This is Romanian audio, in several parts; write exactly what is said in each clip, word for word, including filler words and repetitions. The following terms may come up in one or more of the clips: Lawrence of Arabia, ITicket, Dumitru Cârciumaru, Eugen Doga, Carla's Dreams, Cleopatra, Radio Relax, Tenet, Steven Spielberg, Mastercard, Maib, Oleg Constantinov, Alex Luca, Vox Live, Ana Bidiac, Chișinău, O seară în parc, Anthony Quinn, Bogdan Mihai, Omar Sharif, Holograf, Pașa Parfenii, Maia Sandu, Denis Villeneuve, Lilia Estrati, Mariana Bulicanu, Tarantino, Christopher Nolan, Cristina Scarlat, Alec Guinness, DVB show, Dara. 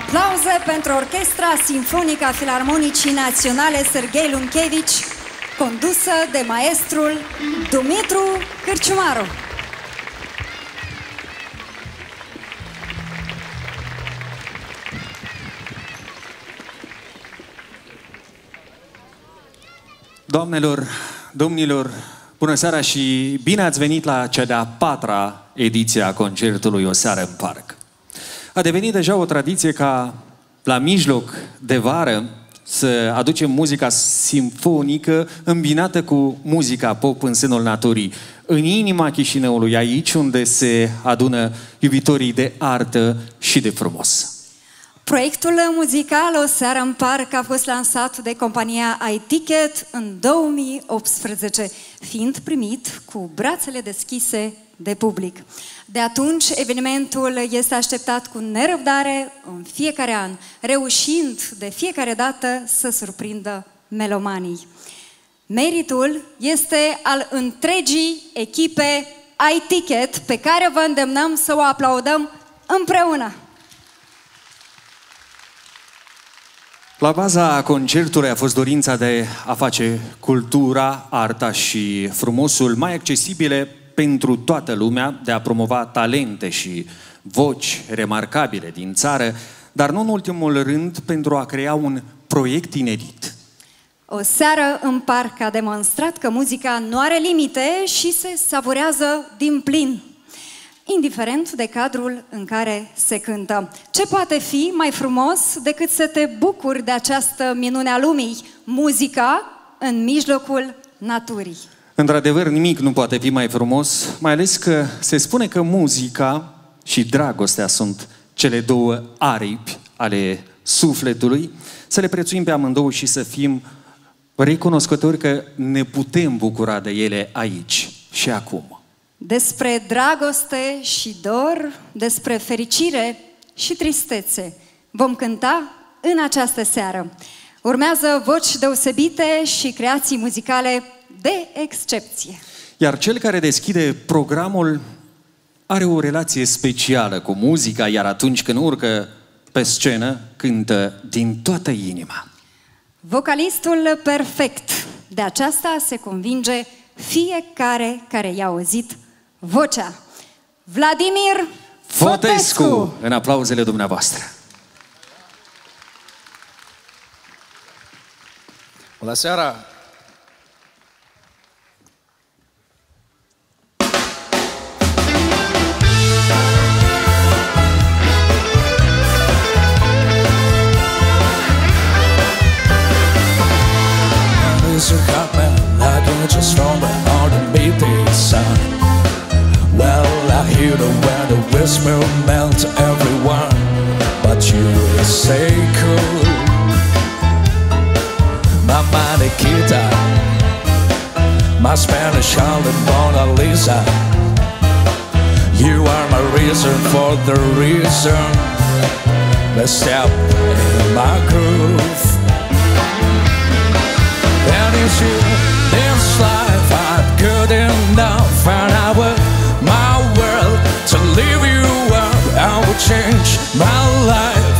Aplauze pentru Orchestra Simfonica Filarmonicii Naționale Serghei Lunchevici, condusă de maestrul Dumitru Cârciumaru. Doamnelor, domnilor, bună seara și bine ați venit la cea de-a patra ediție a concertului O Seară în Parc. A devenit deja o tradiție ca la mijloc de vară să aducem muzica simfonică îmbinată cu muzica pop în sânul naturii, în inima Chișinăului, aici unde se adună iubitorii de artă și de frumos. Proiectul muzical O Seară în Parc a fost lansat de compania ITicket în două mii optsprezece, fiind primit cu brațele deschise de public. De atunci, evenimentul este așteptat cu nerăbdare în fiecare an, reușind de fiecare dată să surprindă melomanii. Meritul este al întregii echipe ITicket, pe care vă îndemnăm să o aplaudăm împreună. La baza concertului a fost dorința de a face cultura, arta și frumosul mai accesibile pentru toată lumea, de a promova talente și voci remarcabile din țară, dar nu în ultimul rând pentru a crea un proiect inedit. O Seară în Parc a demonstrat că muzica nu are limite și se savurează din plin, indiferent de cadrul în care se cântă. Ce poate fi mai frumos decât să te bucuri de această minune a lumii, muzica în mijlocul naturii? Într-adevăr, nimic nu poate fi mai frumos, mai ales că se spune că muzica și dragostea sunt cele două aripi ale sufletului, să le prețuim pe amândouă și să fim recunoscători că ne putem bucura de ele aici și acum. Despre dragoste și dor, despre fericire și tristețe vom cânta în această seară. Urmează voci deosebite și creații muzicale de excepție. Iar cel care deschide programul are o relație specială cu muzica, iar atunci când urcă pe scenă, cântă din toată inima. Vocalistul perfect. De aceasta se convinge fiecare care i-a auzit vocea. Vladimir Fotescu! Fotescu! În aplauzele dumneavoastră! Bună seara! Is a cop man, I don't just wrong, but all the beat is sound. Well, I hear the wind, the whisper melt everyone, but you say cool. My maniquita, my Spanish on the Mona Lisa. You are my reason for the reason. Let's step in my groove. It's you, this life I'm good enough, and I will my world to leave you up. I will change my life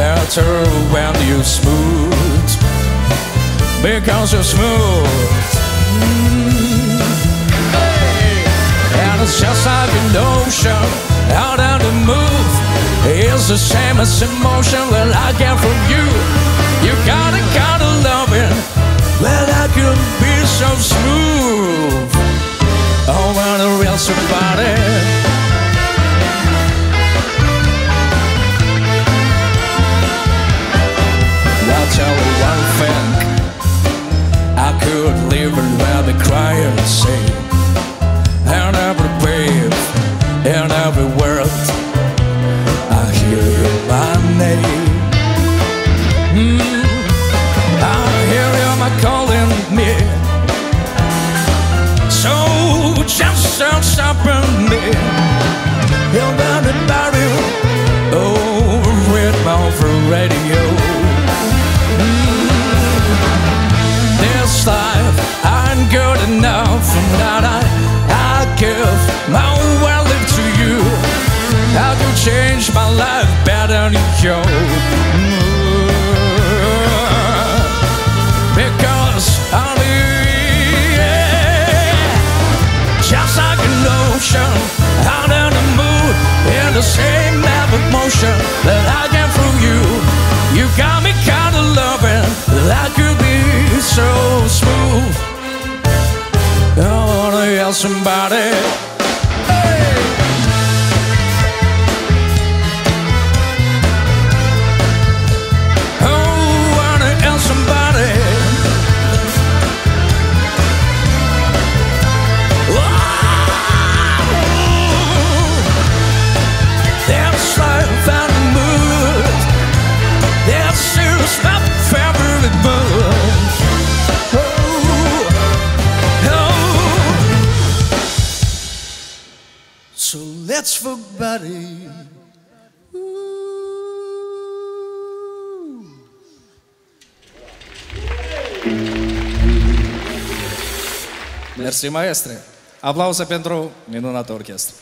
better when you smooth, because you're smooth. Mm-hmm. And it's just like an ocean out on the move. It's the same as emotion that I get from you. You gotta, gotta love it. Well, I could be so smooth. Oh, what a real somebody. I'll tell you one thing, I could live and let me cry and sing. And every wave, in every world, I hear my name. Mm. Calling me, so just don't stop me. You're bound to bury over it over radio. Mm. This life I'm good enough, and that I I give my world to you. I can change my life better. Saturday show. Because I live, yeah, just like an ocean out on the moon, in the same map of motion that I get through you. You got me kind of loving that could be so smooth. I wanna yell somebody. That's for buddy. Ooh. Mersi, maestre. Aplauze pentru minunată orchestră.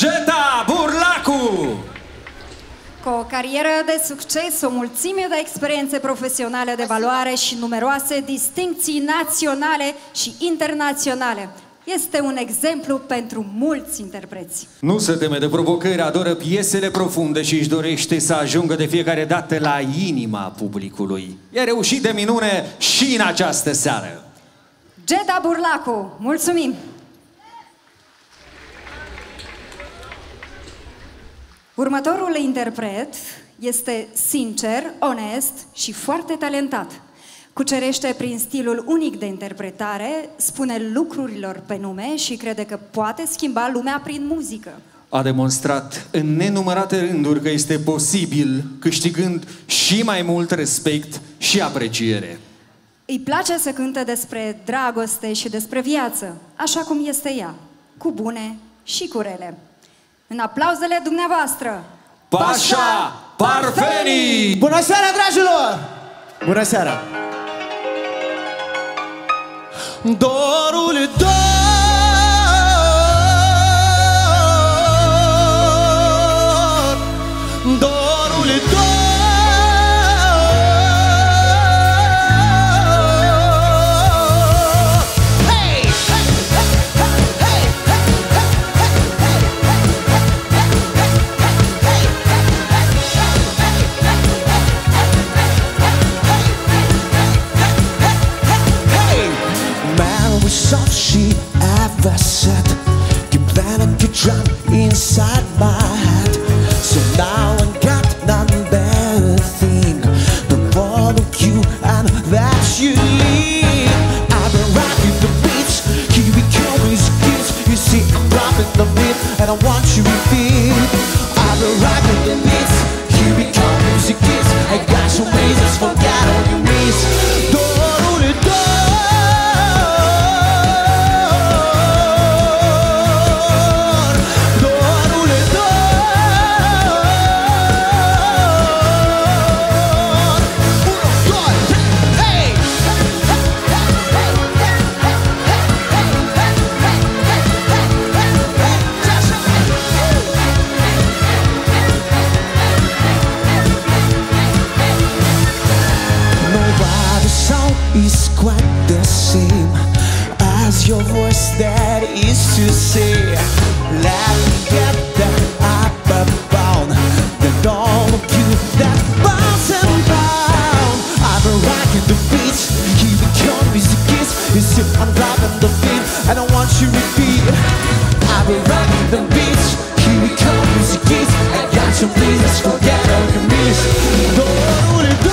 Geta Burlacu! Cu o carieră de succes, o mulțime de experiențe profesionale de valoare și numeroase distincții naționale și internaționale. Este un exemplu pentru mulți interpreți. Nu se teme de provocări, adoră piesele profunde și își dorește să ajungă de fiecare dată la inima publicului. I-a reușit de minune și în această seară. Geta Burlacu. Mulțumim! Următorul interpret este sincer, onest și foarte talentat. Cucerește prin stilul unic de interpretare, spune lucrurilor pe nume și crede că poate schimba lumea prin muzică. A demonstrat în nenumărate rânduri că este posibil, câștigând și mai mult respect și apreciere. Îi place să cânte despre dragoste și despre viață, așa cum este ea, cu bune și cu rele. În aplauzele dumneavoastră, Pașa Parfenii! Bună seara, dragilor! Bună seara! Dorul dor! Inside my head, so now I got none better thing than one of you, and that's you. I've been rocking the beats, here we go, it's kids. You see, I'm rocking the beat, and I want you to feel. I've been rocking the beats, here we go, it's kids. I got some reasons, forgot all your reasons. Your voice that is to say, let me get that up and down, that all of you that bounce and bound. I've been rocking the beats, keep it your music is, you see I'm dropping the beat, I don't want you to repeat. I've been rocking the beats, keep it your music is, I got your reasons, forget all your miss. Don't let go.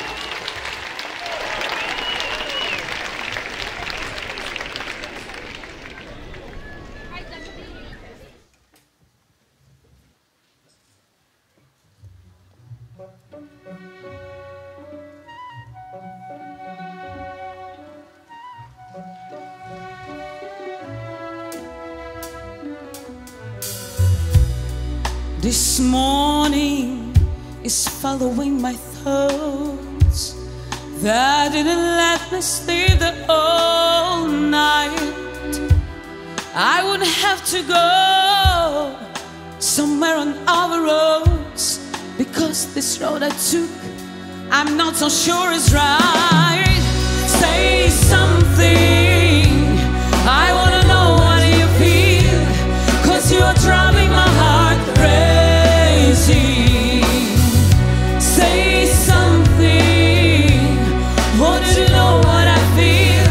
This morning is following my thoughts that didn't let me sleep the whole night. I would have to go somewhere on other roads, because this road I took I'm not so sure is right. Say something, I wanna know what you feel, 'cause you are driving my heart crazy. Say something, won't you know what I feel?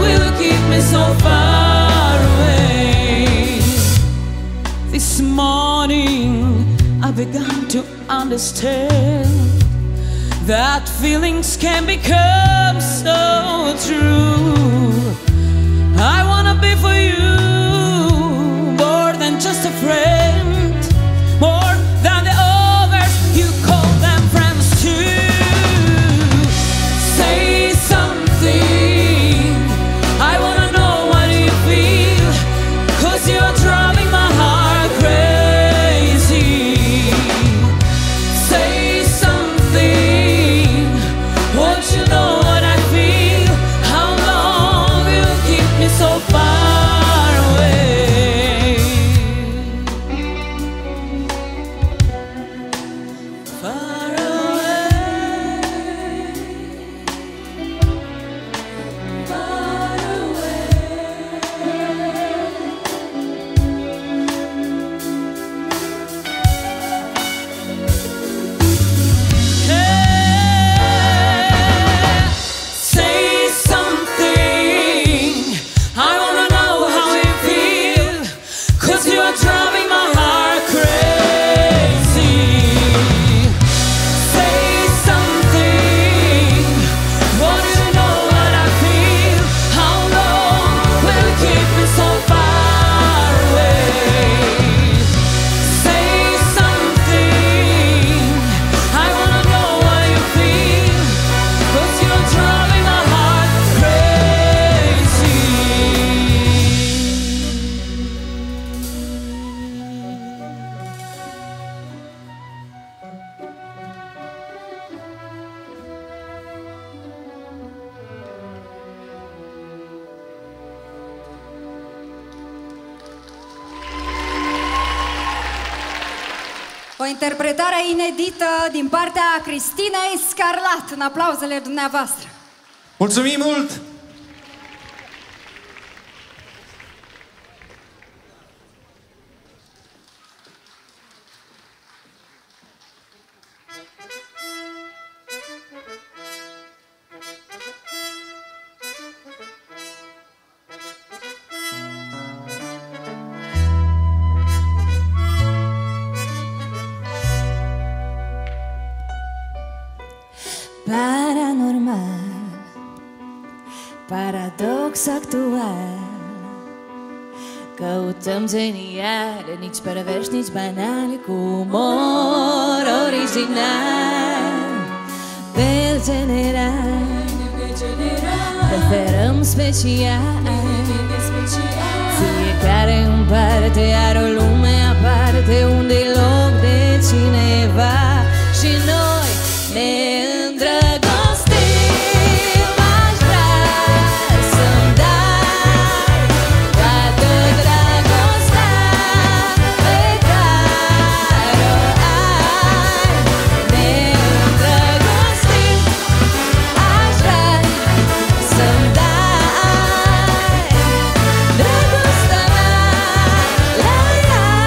Will you keep me so far away? This morning I I began to understand that feelings can become so true. I wanna be for you more than just a friend, more than the others you call them friends too. Say something, I wanna know what you feel, 'cause you're driving my heart crazy. Say something, won't you know what I feel? How long will you keep me so far away? Far away, far away. Yeah. Say something, I wanna know how you feel, 'cause you are driving my heart crazy. Say something, want you to know what I feel, how long will you keep me so far away? Say something, I wanna know what you feel, 'cause you're driving my heart crazy. O interpretare inedită din partea Cristinei Scarlat, în aplauzele dumneavoastră. Mulțumim mult! Paranormal, paradox actual, căutăm geniale, nici perverși, nici banale, cu umor original. Pe general, preferăm special, fiecare în parte, iar o lume aparte, unde-i loc de cineva și noi ne Dragostea mea, la ea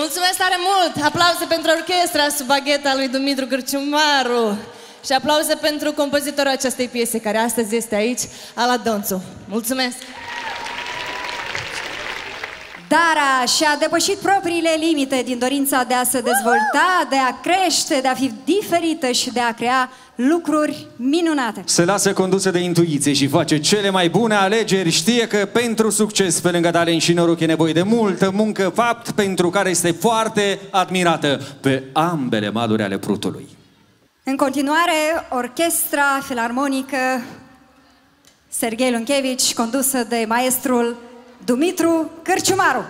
Mulțumesc tare mult! Aplauze pentru orchestra sub bagheta lui Dumitru Cârciumaru și aplauze pentru compozitorul acestei piese, care astăzi este aici, Ala Donțu. Mulțumesc! Dara și-a depășit propriile limite din dorința de a se dezvolta, de a crește, de a fi diferită și de a crea lucruri minunate. Se lasă condusă de intuiție și face cele mai bune alegeri. Știe că pentru succes, pe lângă talent și noroc, e nevoie de multă muncă, fapt pentru care este foarte admirată pe ambele maluri ale Prutului. În continuare, Orchestra Filarmonică Serghei Lunchevici, condusă de maestrul Dumitru Cârciumaru.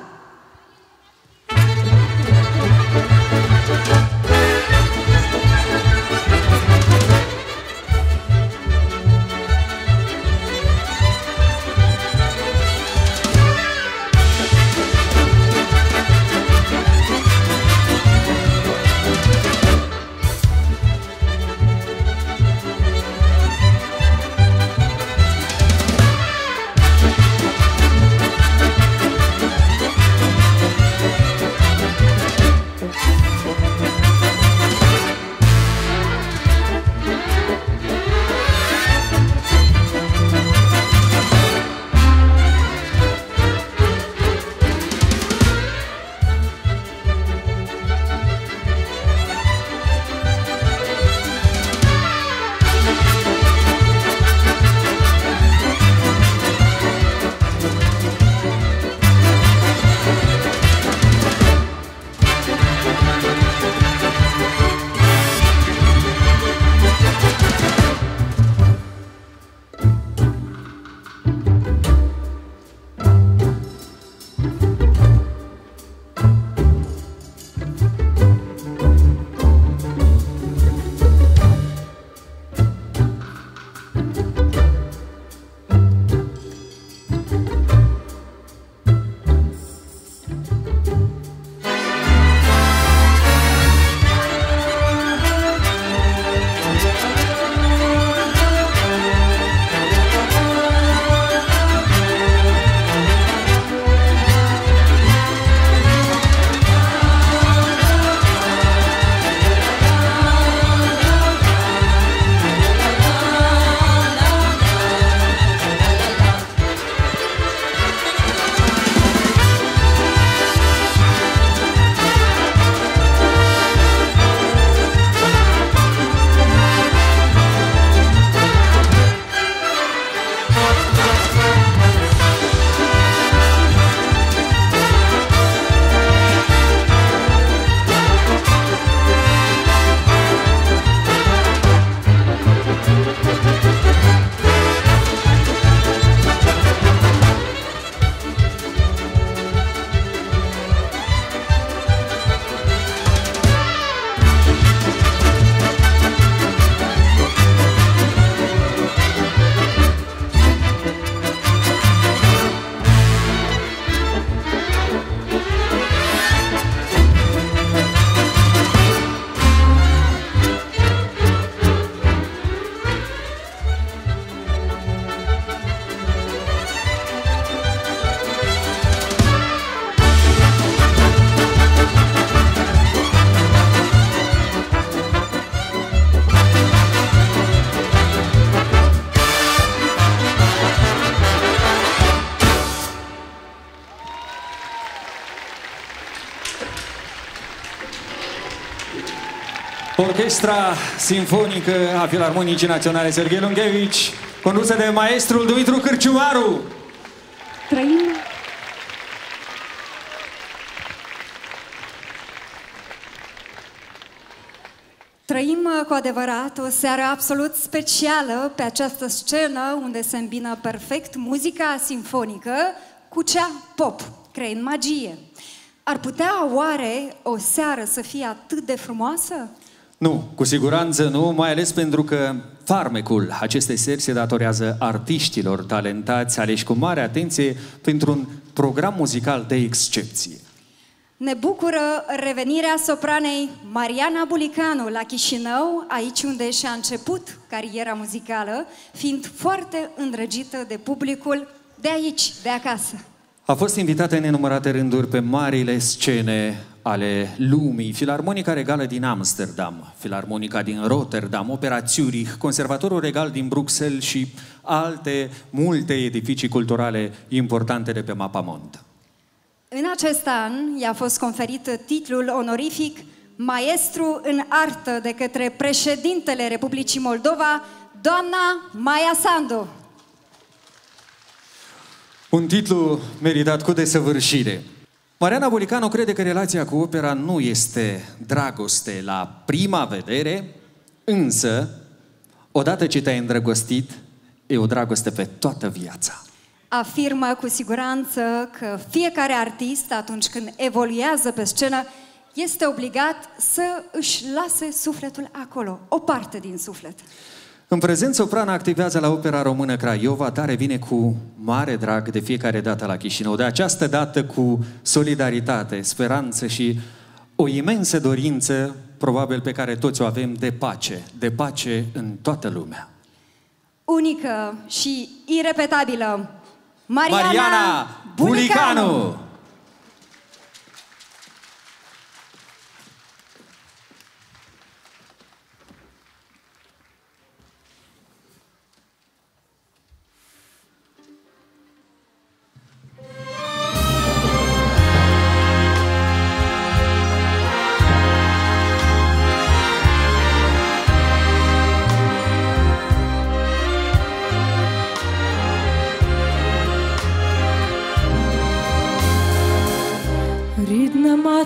Orchestra Simfonică a Filarmonicii Naționale Serghei Lunchevici, condusă de maestrul Dumitru Cârciumaru. Trăim! Trăim cu adevărat o seară absolut specială pe această scenă unde se îmbină perfect muzica simfonică cu cea pop, creând magie. Ar putea oare o seară să fie atât de frumoasă? Nu, cu siguranță nu, mai ales pentru că farmecul acestei seri se datorează artiștilor talentați, aleși cu mare atenție pentru un program muzical de excepție. Ne bucură revenirea sopranei Mariana Bulicanu la Chișinău, aici unde și-a început cariera muzicală, fiind foarte îndrăgită de publicul de aici, de acasă. A fost invitată în nenumărate rânduri pe marile scene ale lumii, Filarmonica Regală din Amsterdam, Filarmonica din Rotterdam, Opera Zurich, Conservatorul Regal din Bruxelles și alte multe edificii culturale importante de pe mapamont. În acest an i-a fost conferit titlul onorific Maestru în Artă de către președintele Republicii Moldova, doamna Maia Sandu. Un titlu meritat cu desăvârșire. Mariana Bulicanu crede că relația cu opera nu este dragoste la prima vedere, însă, odată ce te-ai îndrăgostit, e o dragoste pe toată viața. Afirmă cu siguranță că fiecare artist, atunci când evoluează pe scenă, este obligat să își lase sufletul acolo, o parte din suflet. În prezent, soprana activează la Opera Română Craiova, dar revine cu mare drag de fiecare dată la Chișinău. De această dată cu solidaritate, speranță și o imensă dorință, probabil pe care toți o avem, de pace. De pace în toată lumea. Unică și irepetabilă, Mariana, Mariana Bulicanu! Bulicanu!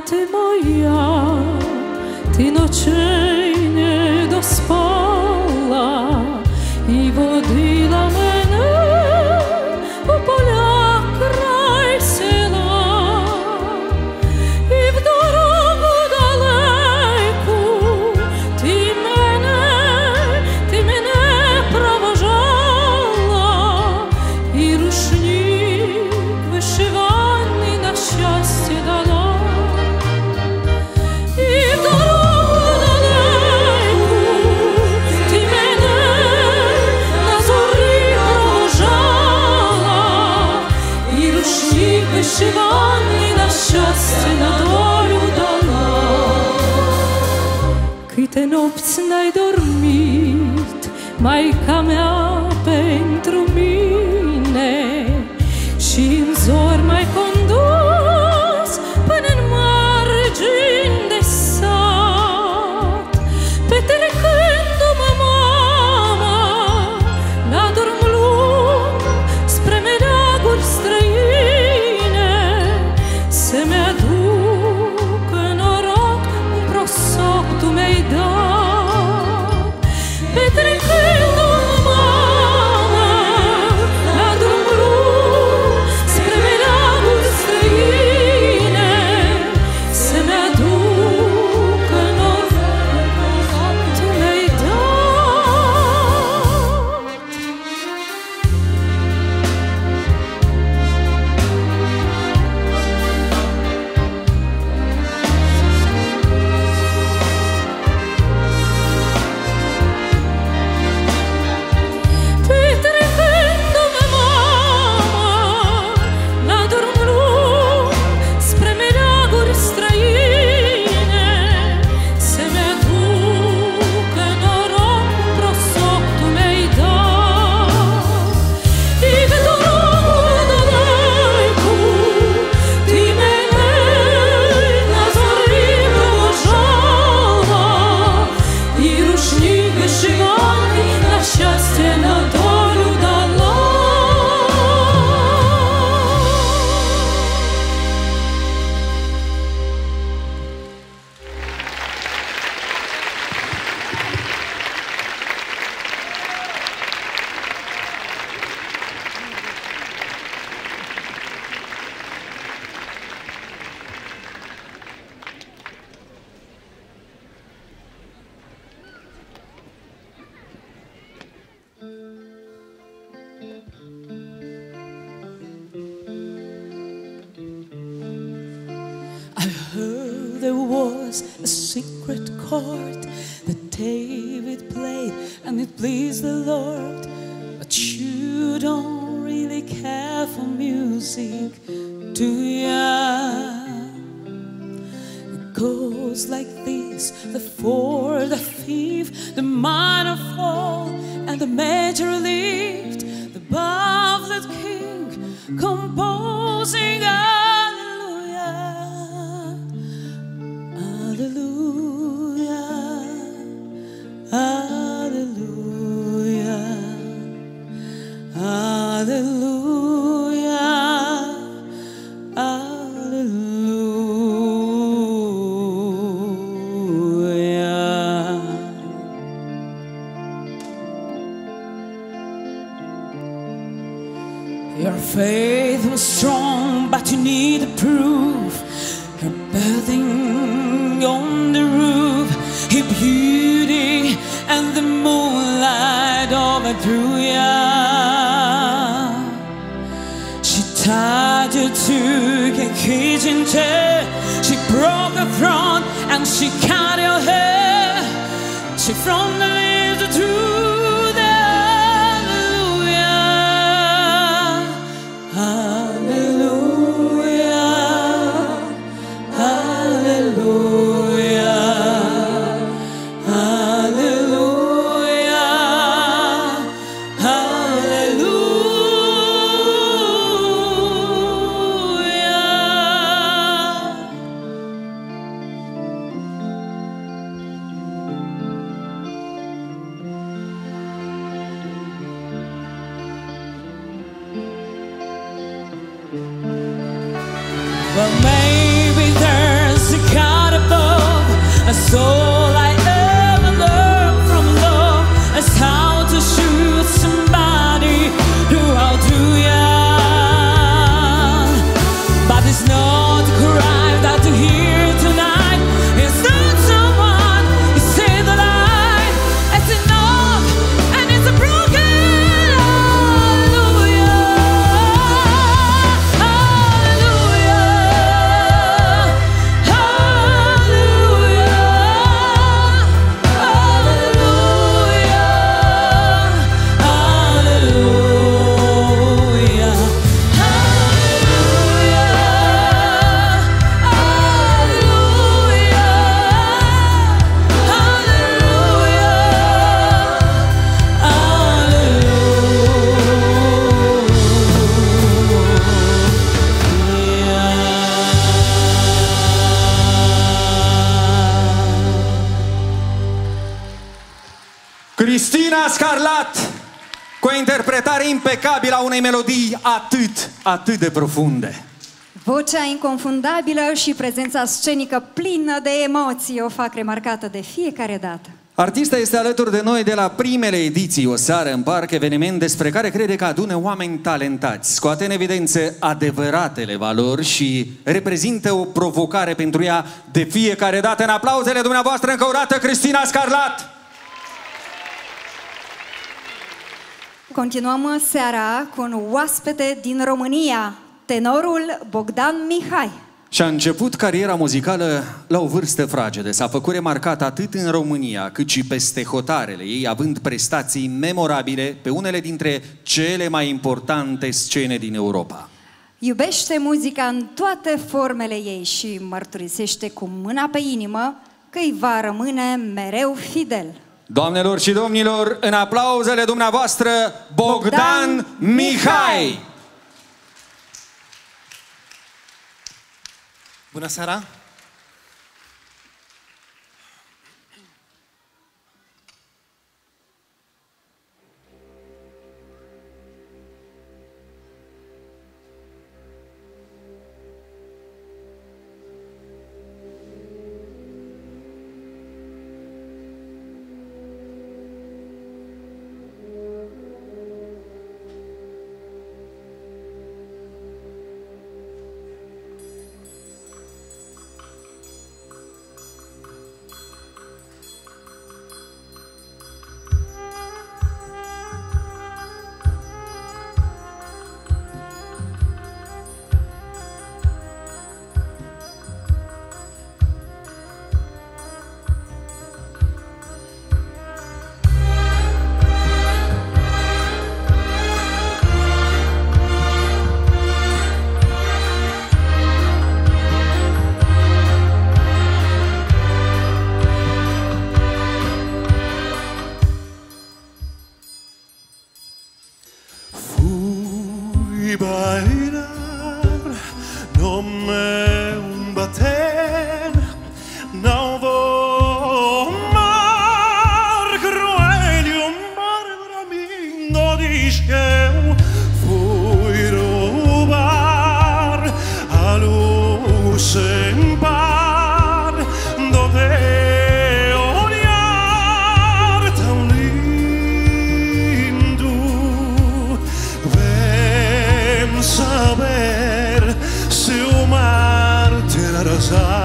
Ty moja, ty nocy nie dospała i wodziła mnie po polach kraj sela i w drodze daleko ty mnie, ty mnie prowadziła i rusznik wyszywany na szczęście dala. Вишиваний на щастя на долю дала. Câte nopți n-ai dormit, Maica mea, pentru mine, și în zori m-ai condus până-n margini de sat. Petele cându-mă, mama, la dorm lung spre meleaguri străini, să mi-aduc noroc un prosoc tu mi-ai dat. Petrecându-mă, mamă, la drumul spre meleaguri străine, să mi-aduc noroc un prosoc tu mi-ai dat. goes like this: the four, the fifth, the minor fall, and the major lift. The buffet king composing Alleluia, Alleluia, Alleluia, Alleluia. Faith was strong, but you need the proof. Her birthing on the roof, her beauty and the moonlight overthrew ya. She tied you to her kitchen chair. She broke her throne and she cut your hair. She from the lips to the Cristina Scarlat, cu o interpretare impecabilă a unei melodii atât, atât de profunde. Vocea inconfundabilă și prezența scenică plină de emoții o fac remarcată de fiecare dată. Artista este alături de noi de la primele ediții O seară în parc, eveniment despre care crede că adună oameni talentați, scoate în evidență adevăratele valori și reprezintă o provocare pentru ea de fiecare dată. În aplauzele dumneavoastră încă o dată, Cristina Scarlat! Continuăm seara cu un oaspete din România, tenorul Bogdan Mihai. Și-a început cariera muzicală la o vârstă fragedă. S-a făcut remarcat atât în România, cât și peste hotarele ei, având prestații memorabile pe unele dintre cele mai importante scene din Europa. Iubește muzica în toate formele ei și mărturisește cu mâna pe inimă că îi va rămâne mereu fidel. Doamnelor și domnilor, în aplauzele dumneavoastră, Bogdan Mihai! Bună seara! ten, não vou amar groelho, para mim não diz que eu fui roubar a luz sem par do teu olhar tão lindo. Vem saber se o mar te arrasar.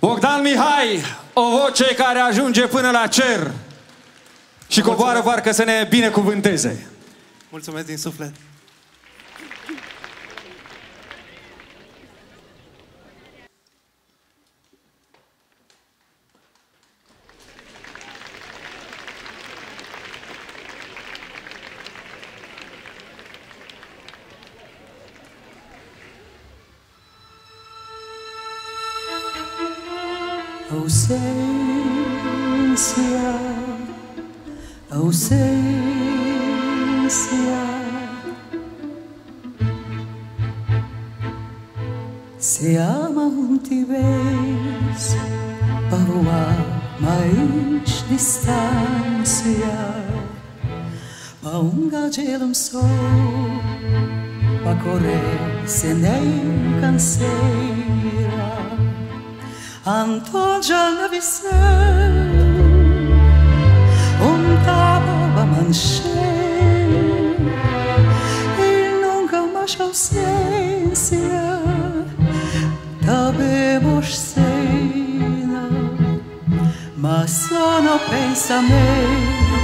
Bogdan Mihai, o voce care ajunge până la cer și coboară parcă să ne binecuvânteze. Mulțumesc din suflet. Ausencia, ausencia, se ama un te vezi, parua mais distancia, pa unga gelum sol, pa correr se nem canseira. Antoja na visel, um tabo va mancher, e nunca mais ausência, tabemos cena, mas só no pensamento,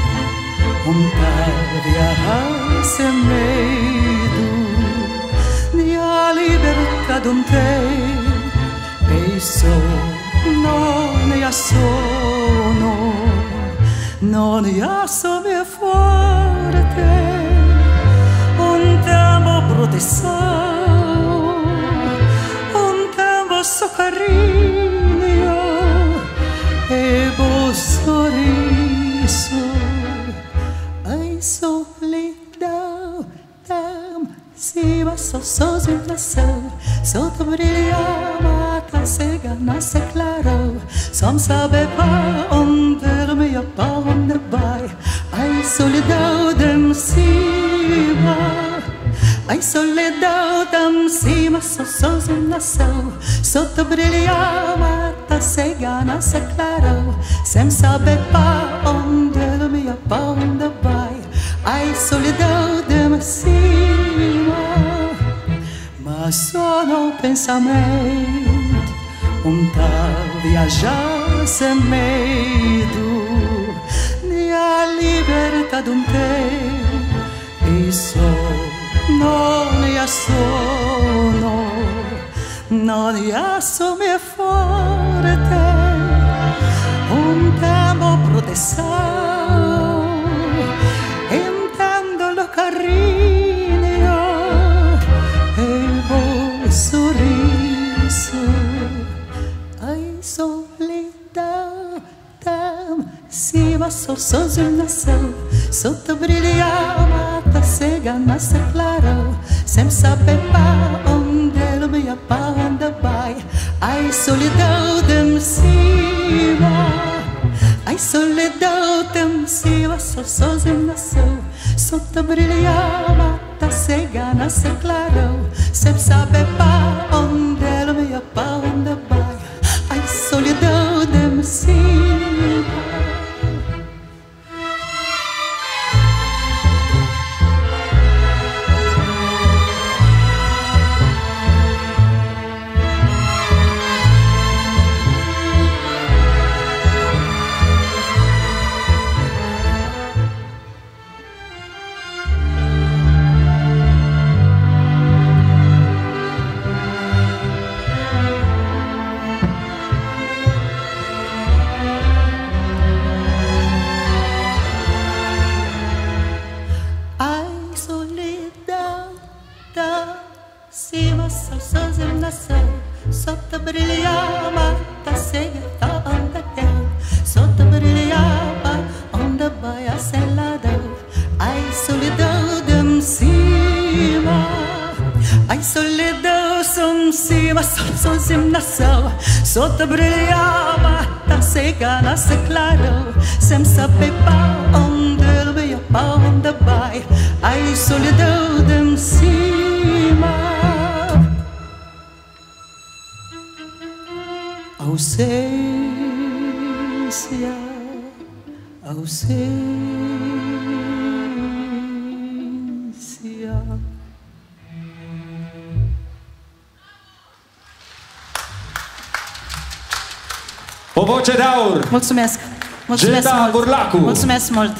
Mulțumesc! Mulțumesc Geta Burlacu! Mulțumesc mult!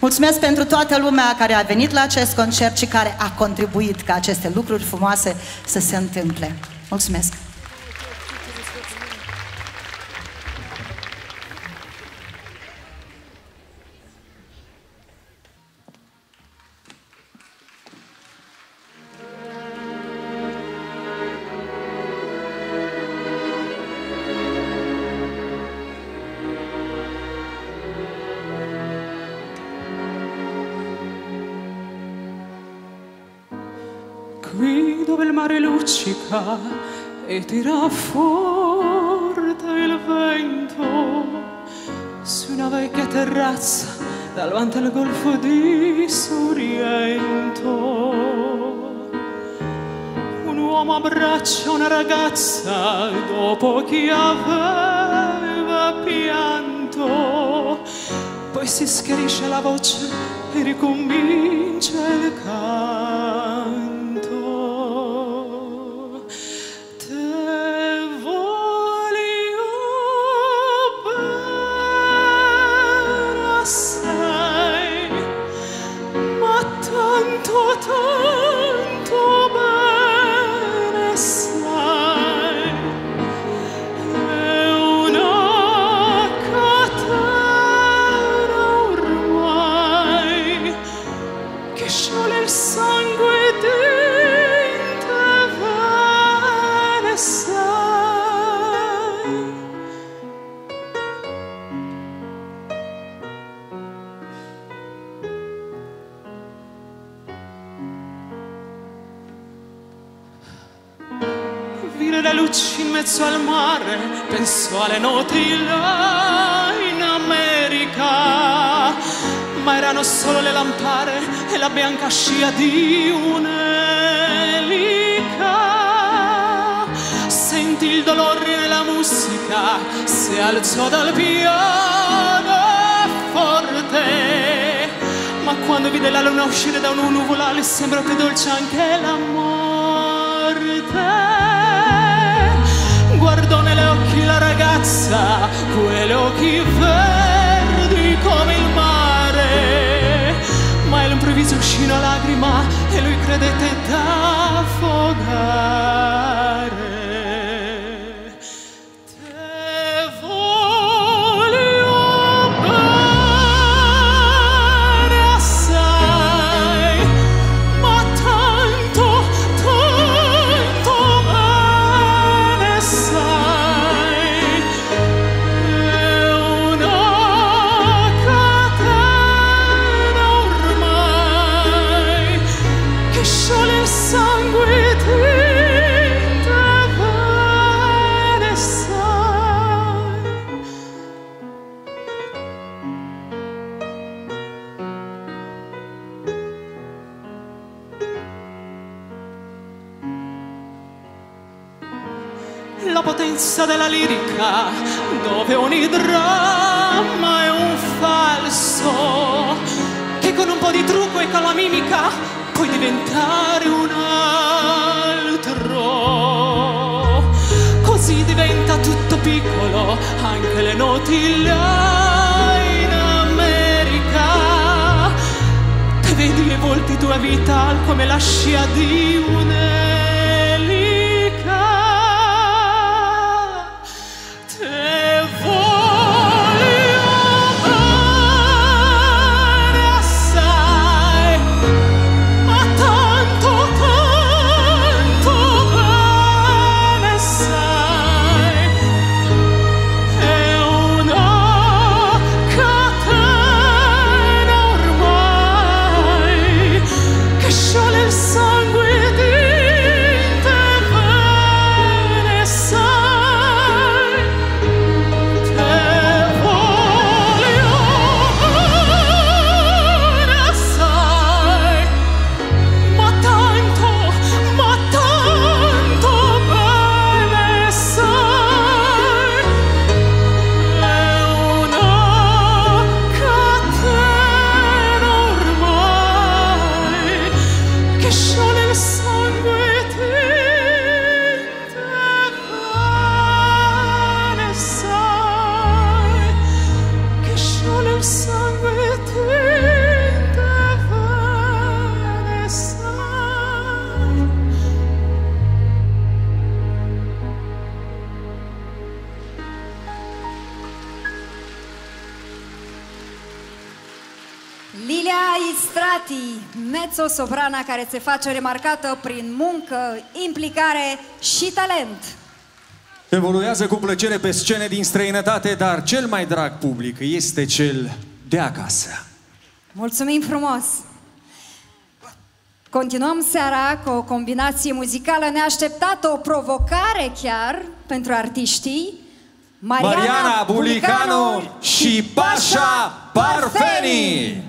Mulțumesc pentru toată lumea care a venit la acest concert și care a contribuit ca aceste lucruri frumoase să se întâmple. Mulțumesc! E tira forte il vento su una vecchia terrazza davanti al golfo di Sorrento. Un uomo abbraccia una ragazza dopo che aveva pianto, poi si schiarisce la voce e ricomincia il canto. da luci in mezzo al mare, penso alle notti là in America, ma erano solo le lampare e la bianca scia di un'elica. Senti il dolore nella musica, si alzò dal pianoforte, ma quando vide la luna uscire da un nuvolale sembrò più dolce anche la morte. Guardò negli occhi la ragazza, quegli occhi verdi come il mare, ma all'improvviso uscì una lacrima e lui credette d'affogare. Della lirica, dove ogni dramma è un falso, che con un po' di trucco e con la mimica puoi diventare un altro. Così diventa tutto piccolo, anche le noti là in America. Te vedi e volti tua vita come la scia di un'era. Soprana care se face remarcată prin muncă, implicare și talent. Evoluează cu plăcere pe scene din străinătate, dar cel mai drag public este cel de acasă. Mulțumim frumos! Continuăm seara cu o combinație muzicală neașteptată, o provocare chiar pentru artiștii Mariana, Mariana Bulicanu, Bulicanu și Pașa Parfenii!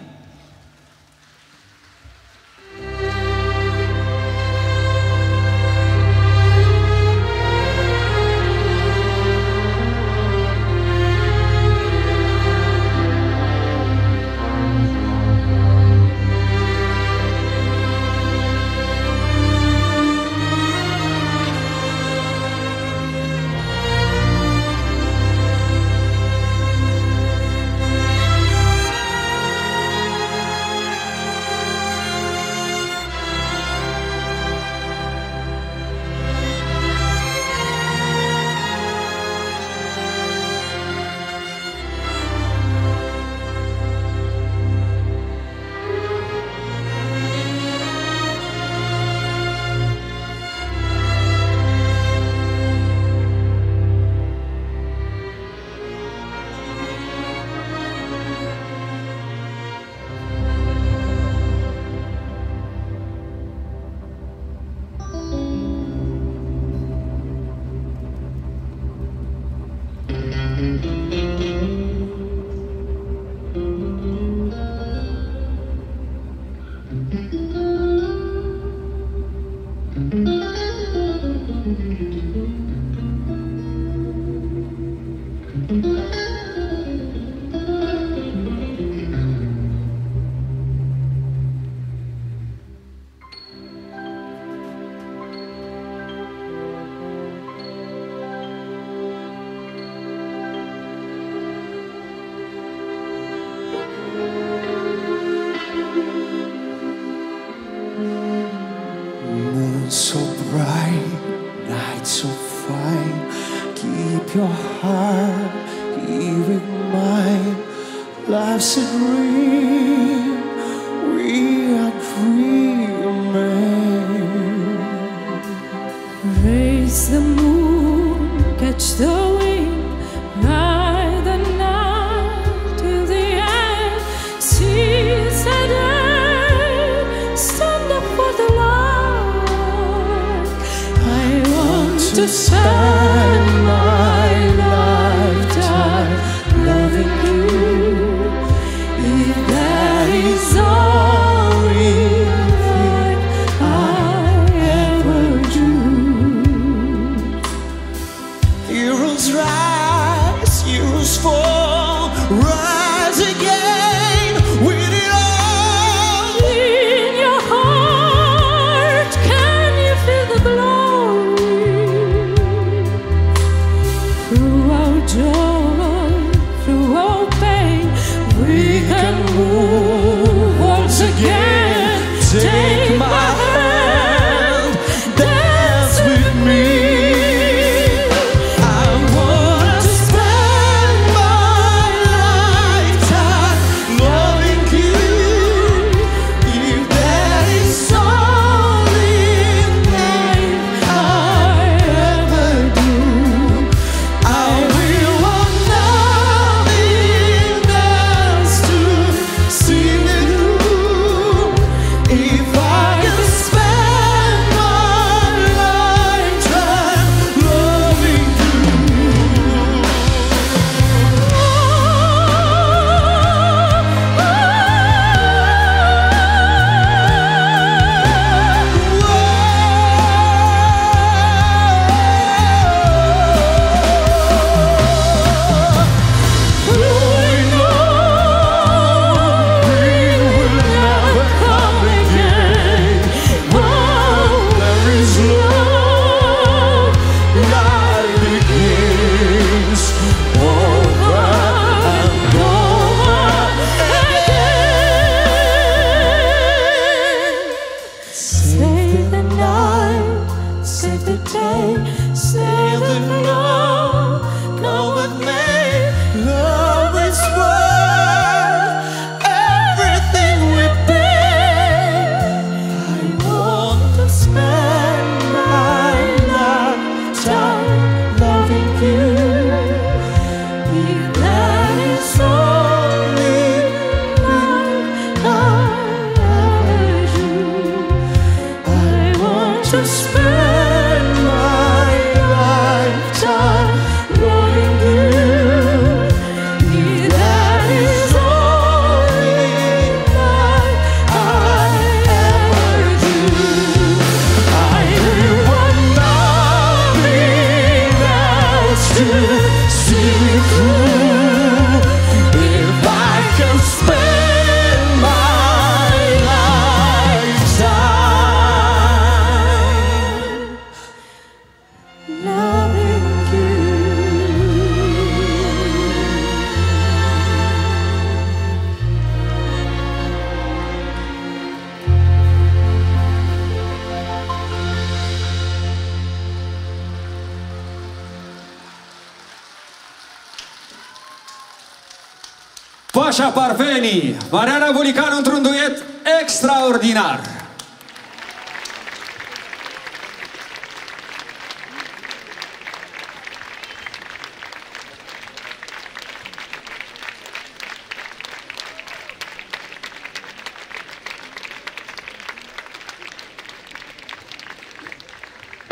Pașa Parfenii, Mariana Bulicanu într-un duet extraordinar.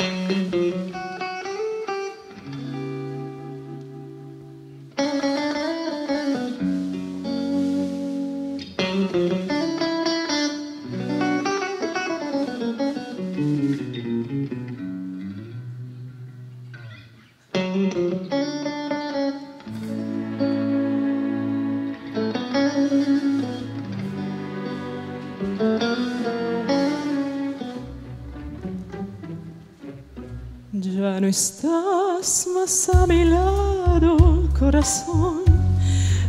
Thank you. Ya no estás más a mi lado, corazón.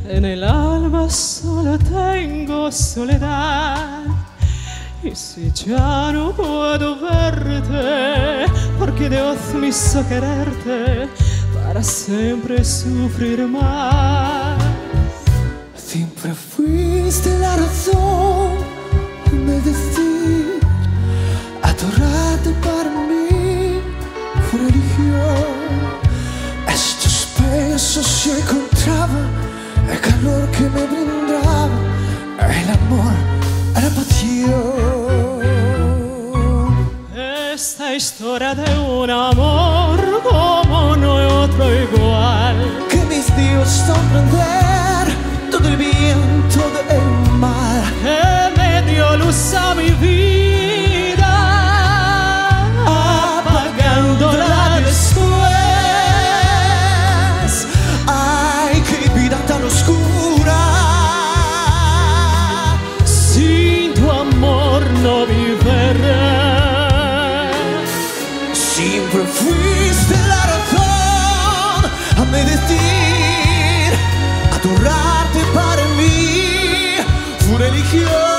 En el alma solo tengo soledad. Y si ya no puedo verte, porque Dios me hizo quererte para siempre sufrir más. Siempre fuiste la razón de decir adorarte para mí fue religión. Estos besos yo encontraba el calor que me brindaba, el amor, la pasión. Esta historia de un amor como no hay otro igual, que mis dios son prender todo el bien, todo el mal, que me dio luz a mi vida, apagándola después. Ay, qué vida tan oscura, sin tu amor no viviré. Siempre fuiste la razón a mi decir adorarte para mí fue religión.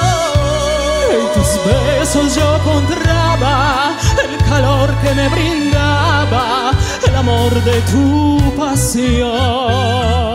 Besos yo encontraba el calor que me brindaba, el amor de tu pasión.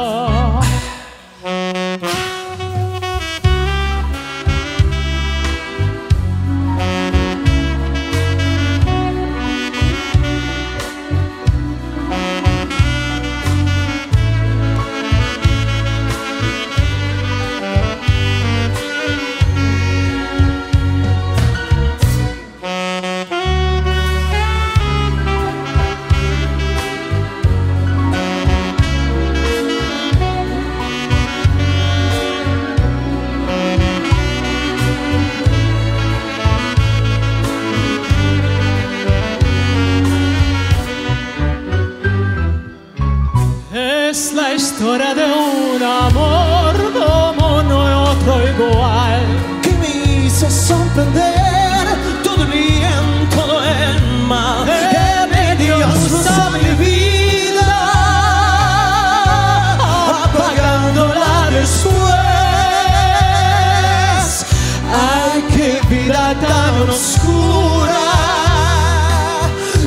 Historia de un amor como no hay otro igual, que me hizo sorprender todo el bien, todo el mal, que me dio luz a mi vida, apagándola después. Ay, qué vida tan oscura,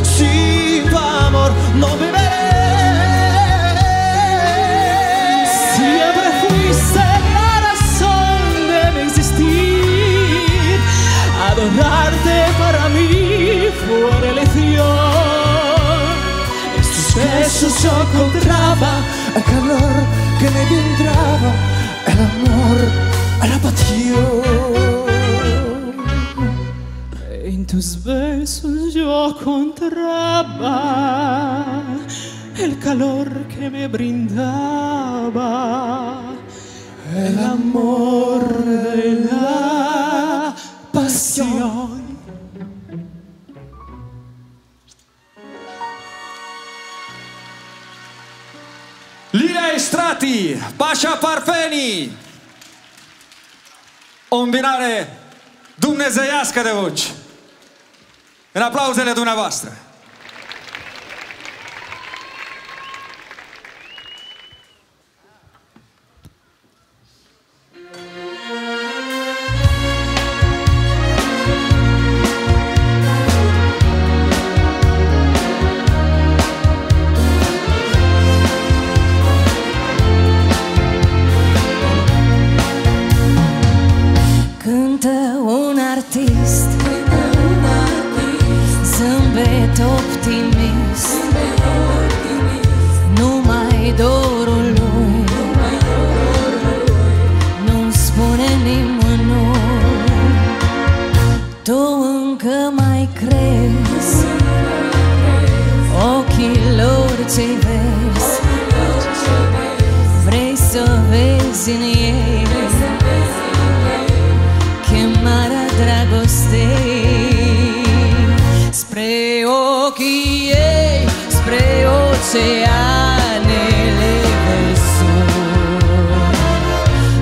sin tu amor no viviré. Adorarte para mí fue elección. Estos besos yo encontraba el calor que me brindaba, el amor, la pasión. En tus besos yo encontraba el calor que me brindaba, el amor de la pasión. Lilia Estrati, Pașa Parfenii. O îmbinare dumnezeiască de voci. În aplauzele dumneavoastră.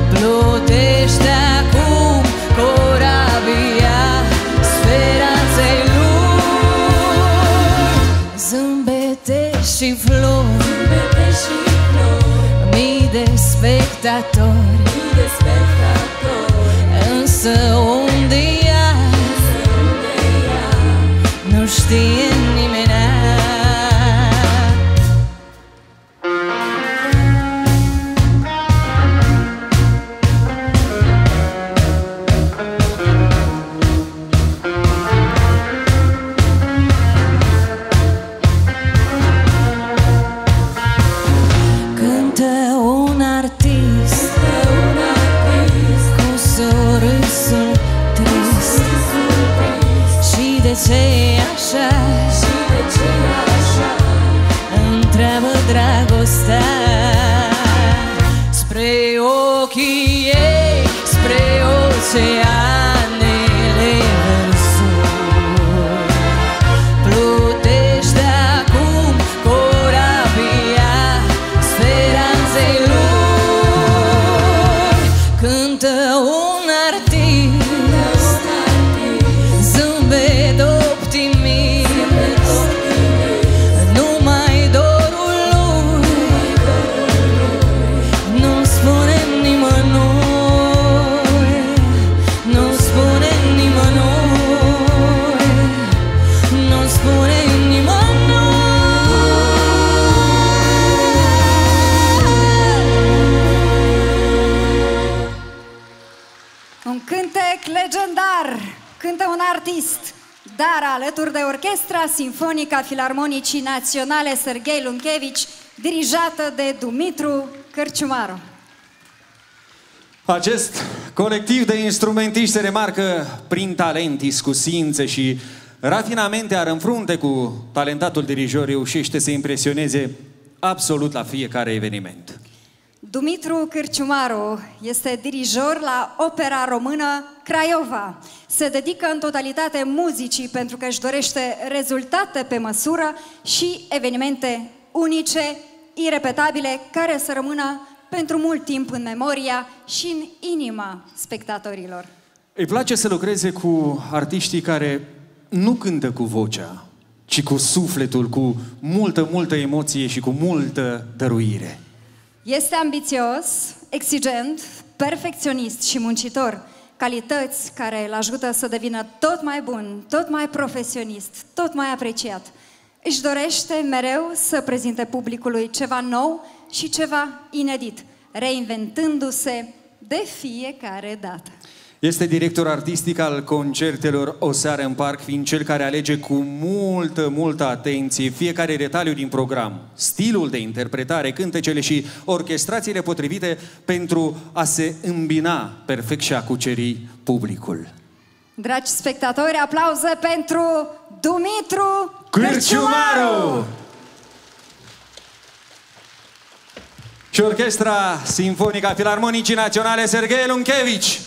Plutește acum, curaj. spectatori, de spectatori. Însă un dia, nu știe nimeni. Simfonica Filarmonicii Naționale Serghei Lunchevici, dirijată de Dumitru Cârciumaru. Acest colectiv de instrumentiști se remarcă prin talent, iscusințe și rafinamente, ar în frunte cu talentatul dirijor reușește să impresioneze absolut la fiecare eveniment. Dumitru Cârciumaru este dirijor la Opera Română Craiova. Se dedică în totalitate muzicii pentru că își dorește rezultate pe măsură și evenimente unice, irepetabile, care să rămână pentru mult timp în memoria și în inima spectatorilor. Îi place să lucreze cu artiștii care nu cântă cu vocea, ci cu sufletul, cu multă, multă emoție și cu multă dăruire. Este ambițios, exigent, perfecționist și muncitor. Calități care îl ajută să devină tot mai bun, tot mai profesionist, tot mai apreciat. Își dorește mereu să prezinte publicului ceva nou și ceva inedit, reinventându-se de fiecare dată. Este director artistic al concertelor O seară în parc, fiind cel care alege cu multă, multă atenție fiecare detaliu din program, stilul de interpretare, cântecele și orchestrațiile potrivite pentru a se îmbina perfect și a cuceri publicul. Dragi spectatori, aplauze pentru Dumitru Cârciumaru! Și Orchestra Simfonica Filarmonicii Naționale Serghei Lunchevici!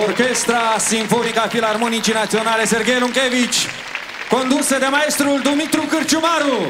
Orchestra Simfonica Filarmonicii Naționale Serghei Lunchevici, condusă de maestrul Dumitru Cârciumaru.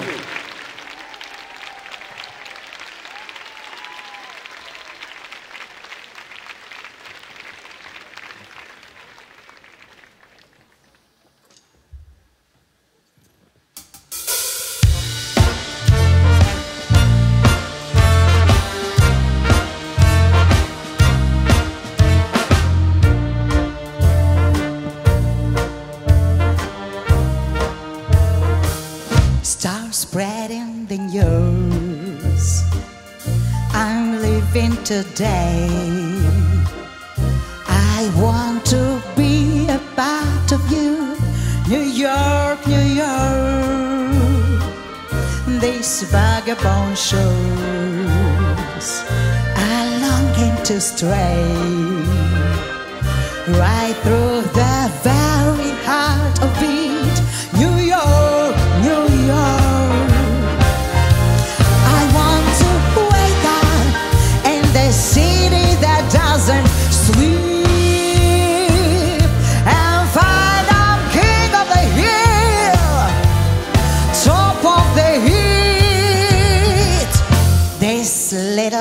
Today I want to be a part of you, New York, New York. These vagabond shows are longing to stray right through the very heart of it, New York, New York.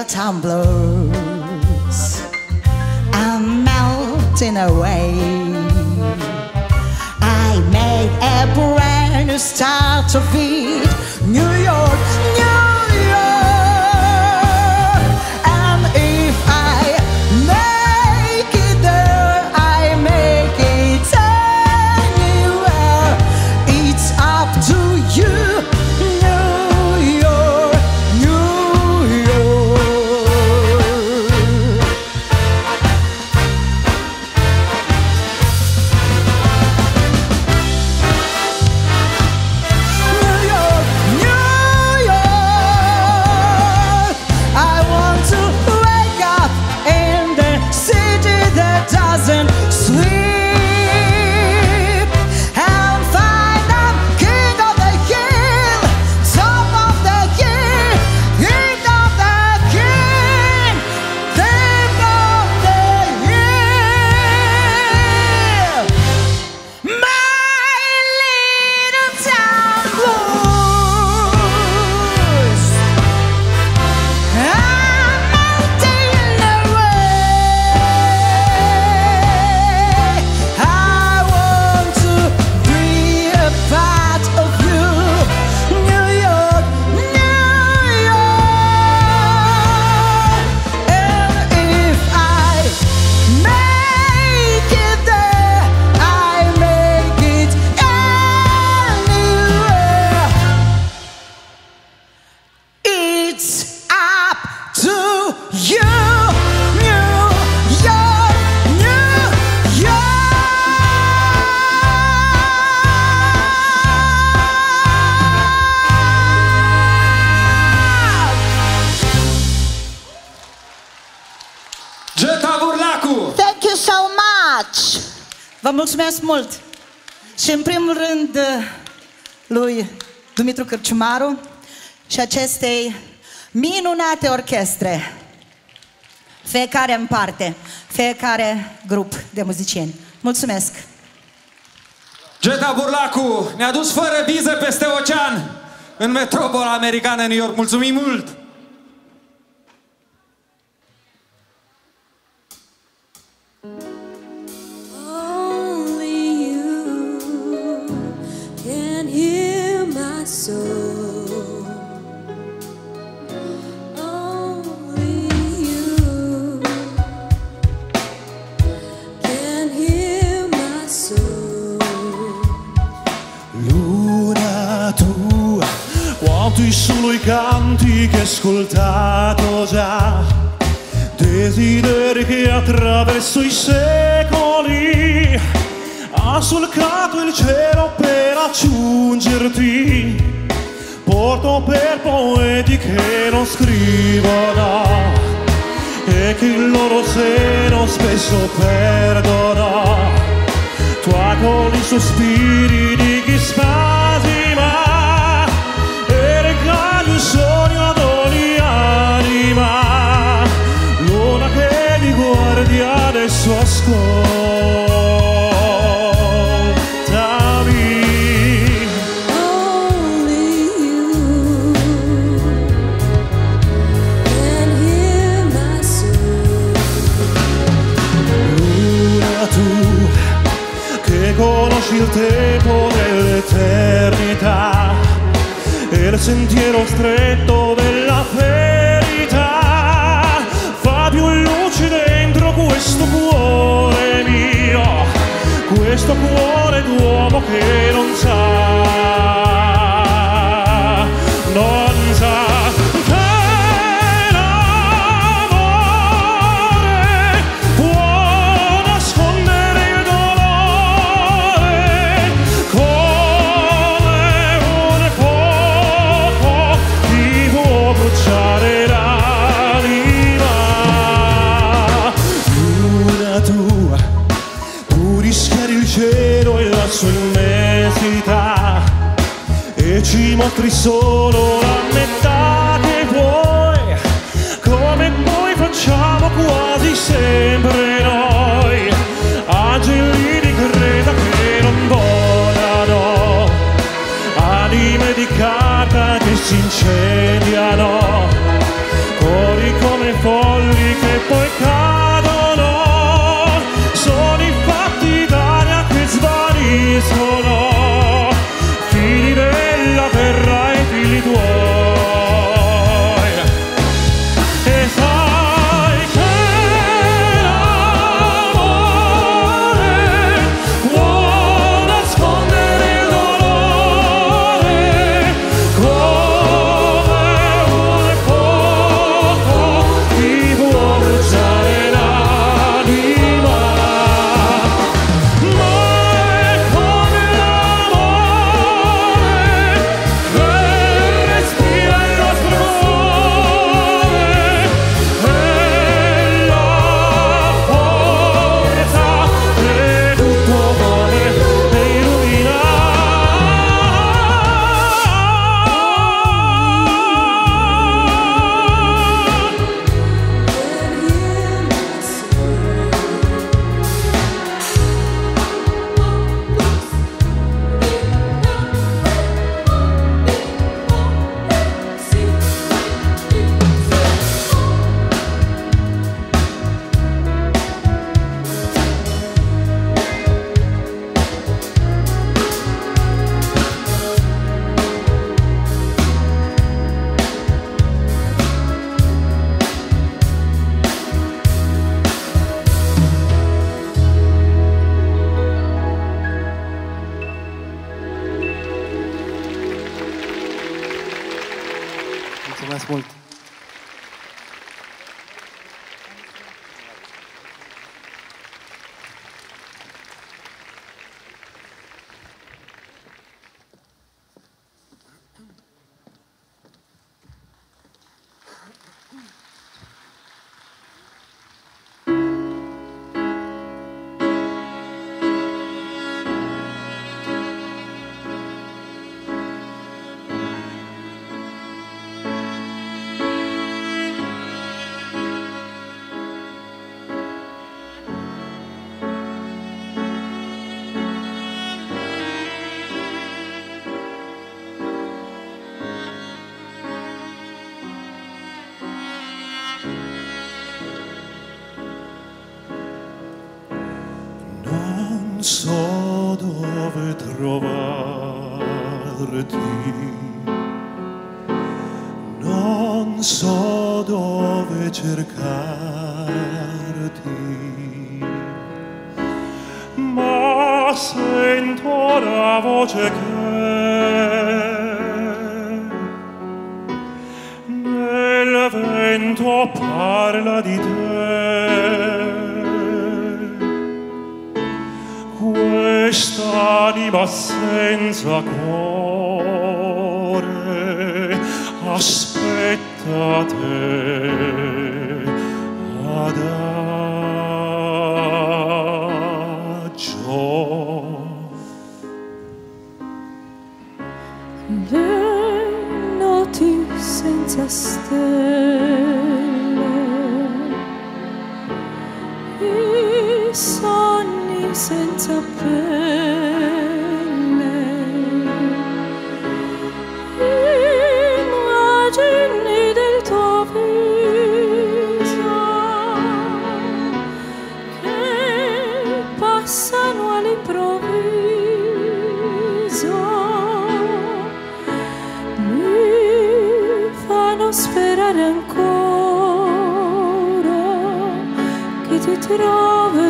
Tumblers are melting away. I made a brand new start of it, New York, New York. And if I make it there, I make it anywhere. It's up to you. Vă mulțumesc mult! Și în primul rând lui Dumitru Cârciumaru și acestei minunate orchestre. Fiecare în parte, fiecare grup de muzicieni. Mulțumesc! Geta Burlacu ne-a dus fără viză peste ocean în metropola americană New York. Mulțumim mult! Soul. Only you can hear my soul. Luna tua, quanto i soli canti che ho ascoltato già, desideri che attraverso i secoli ha solcato il cielo per raggiungerti. Porto per poeti che non scrivono e che il loro seno spesso perdono. Tu acoli sospiri di chi spasima e regali un sogno ad ogni anima. Luna che mi guardi adesso Sentiero stretto della verità, fa più luce dentro questo cuore mio, questo cuore d'uomo che non sa, non sa che l'amore può nascondere il dolore. Immensità, e ci mostri solo la metà che vuoi, come noi facciamo quasi sempre noi, angelini creta che non volano, anime di carta che si incendiano, cuori come folli che poi cadono, sono i fatti d'Italia che svaniscono. So dove trovarti, non so dove cercarti, ma sento la voce che nel vento parla di te. Quest'anima senza cuore aspetta te adagio. Le notti senza stelle, i sonni senza pelle, immagini del tuo viso che passano all'improvviso, mi fanno sperare ancora che ti trovi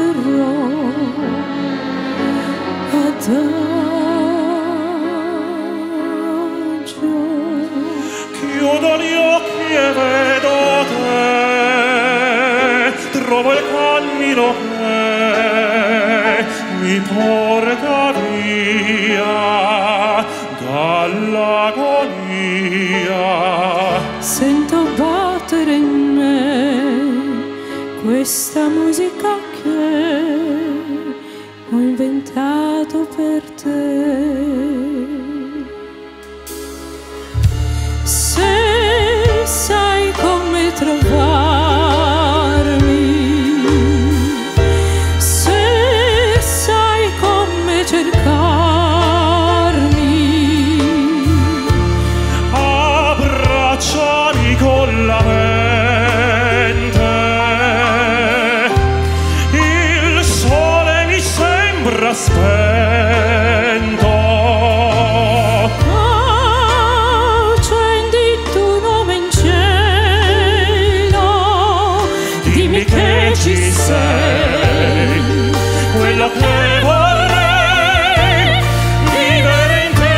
chiudo gli occhi e vedo te, trovo il cammino che mi porta via dall'agonia. Sento battere in me questa musica che ho inventato per te. Se sai come trovarmi, se sai come cercarmi, abbracciami con la me. Spento, accendi il tuo nome in cielo, dimmi che ci sei, quello che vorrei vivere in te.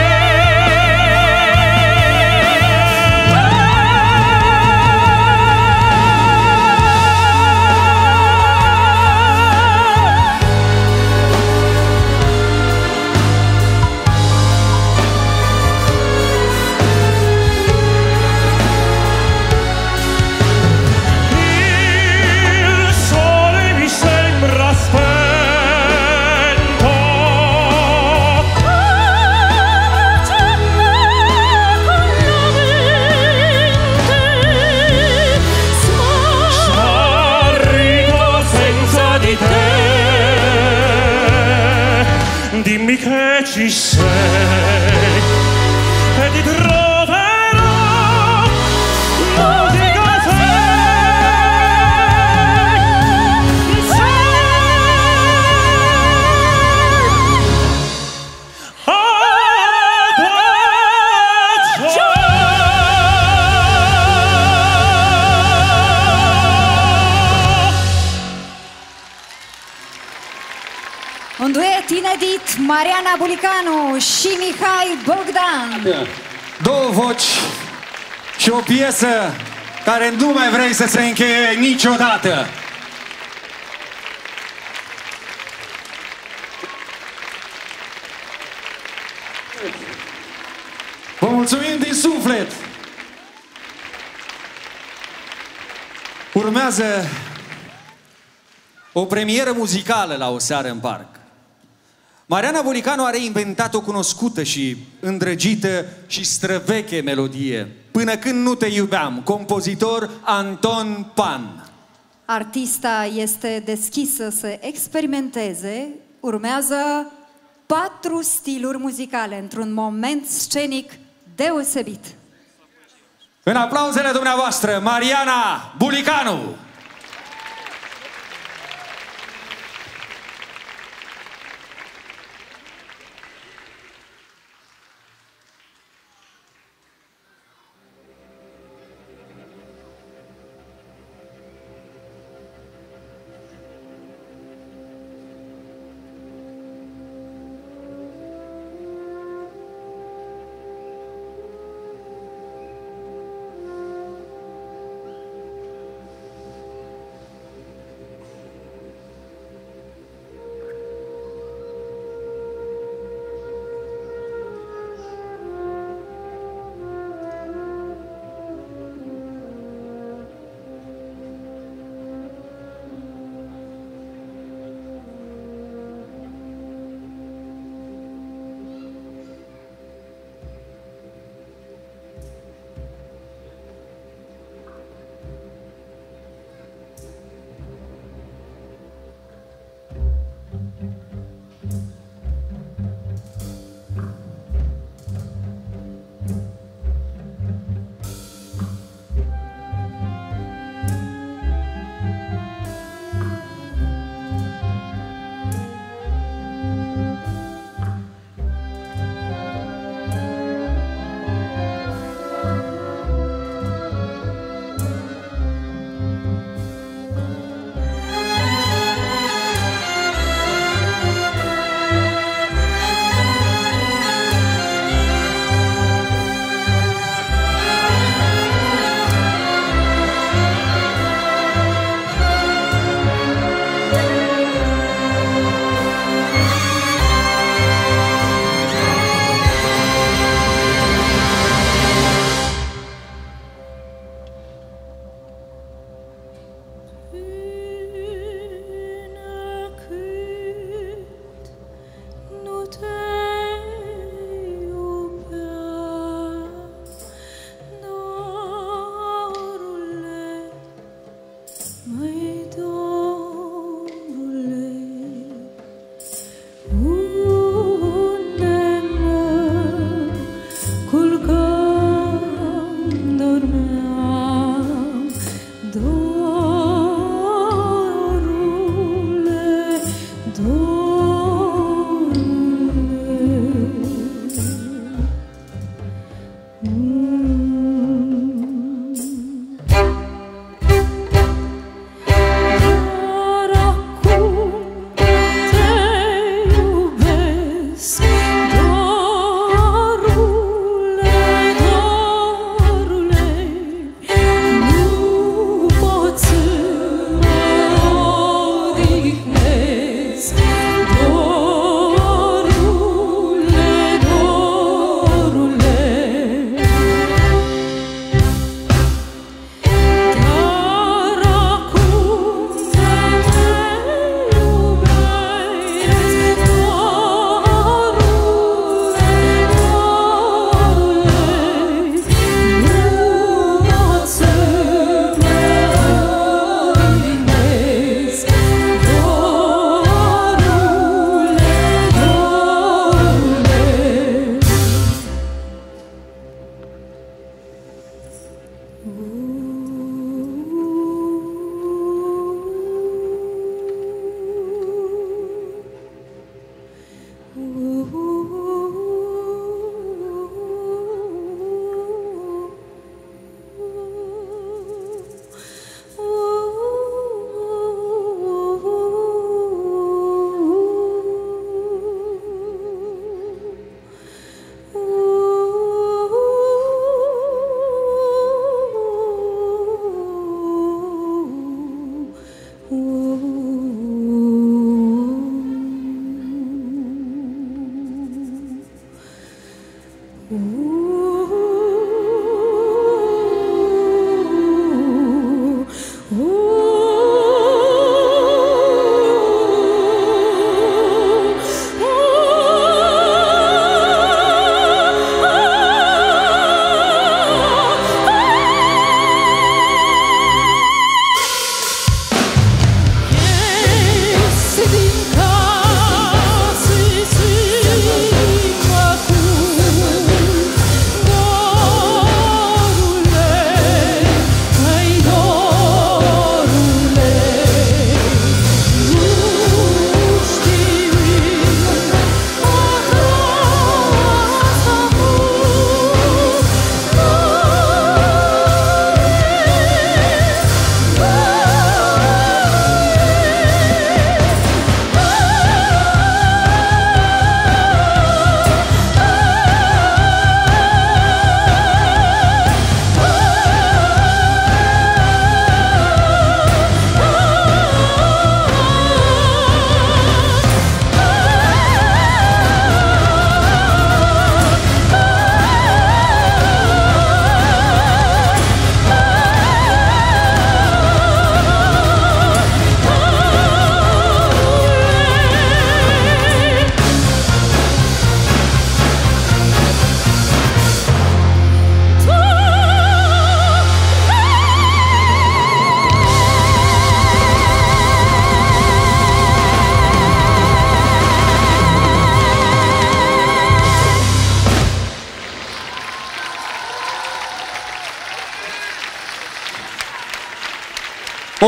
Dimmi che ci sei e ti troverò musica a te. Sei abbraccio. Un duet inedit, Mariana Bulicanu și Mihai Bogdan. Două voci și o piesă care nu mai vrei să se încheie niciodată. Vă mulțumim din suflet! Urmează o premieră muzicală la o seară în parc. Mariana Bulicanu a reinventat o cunoscută și îndrăgită și străveche melodie, Până când nu te iubeam, compozitor Anton Pan. Artista este deschisă să experimenteze, urmează patru stiluri muzicale într-un moment scenic deosebit. În aplauzele dumneavoastră, Mariana Bulicanu!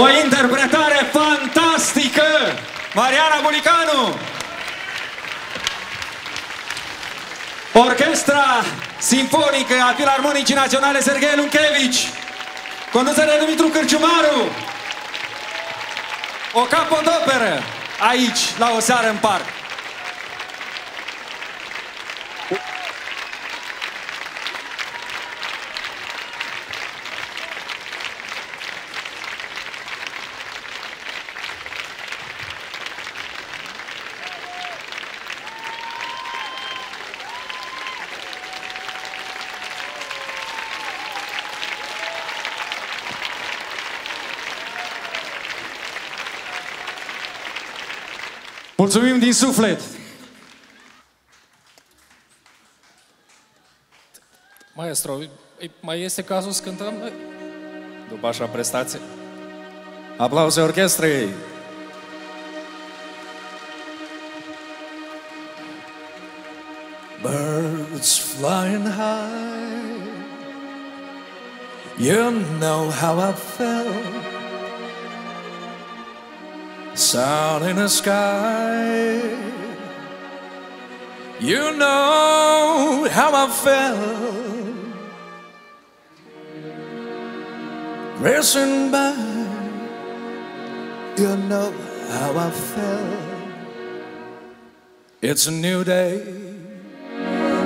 O interpretare fantastică! Mariana Bulicanu! Orchestra Simfonică a Filarmonicii Naționale Serghei Lunchevici, condusă de Dumitru Cârciumaru. O capodoperă aici, la o seară în parc. Mulțumim din suflet! Maestro, mai este cazul să cântăm noi? După așa prestație. Aplauze orchestrei! Birds flying high, you know how I felt. Sun in the sky, you know how I felt. Racing by, you know how I felt. It's a new day,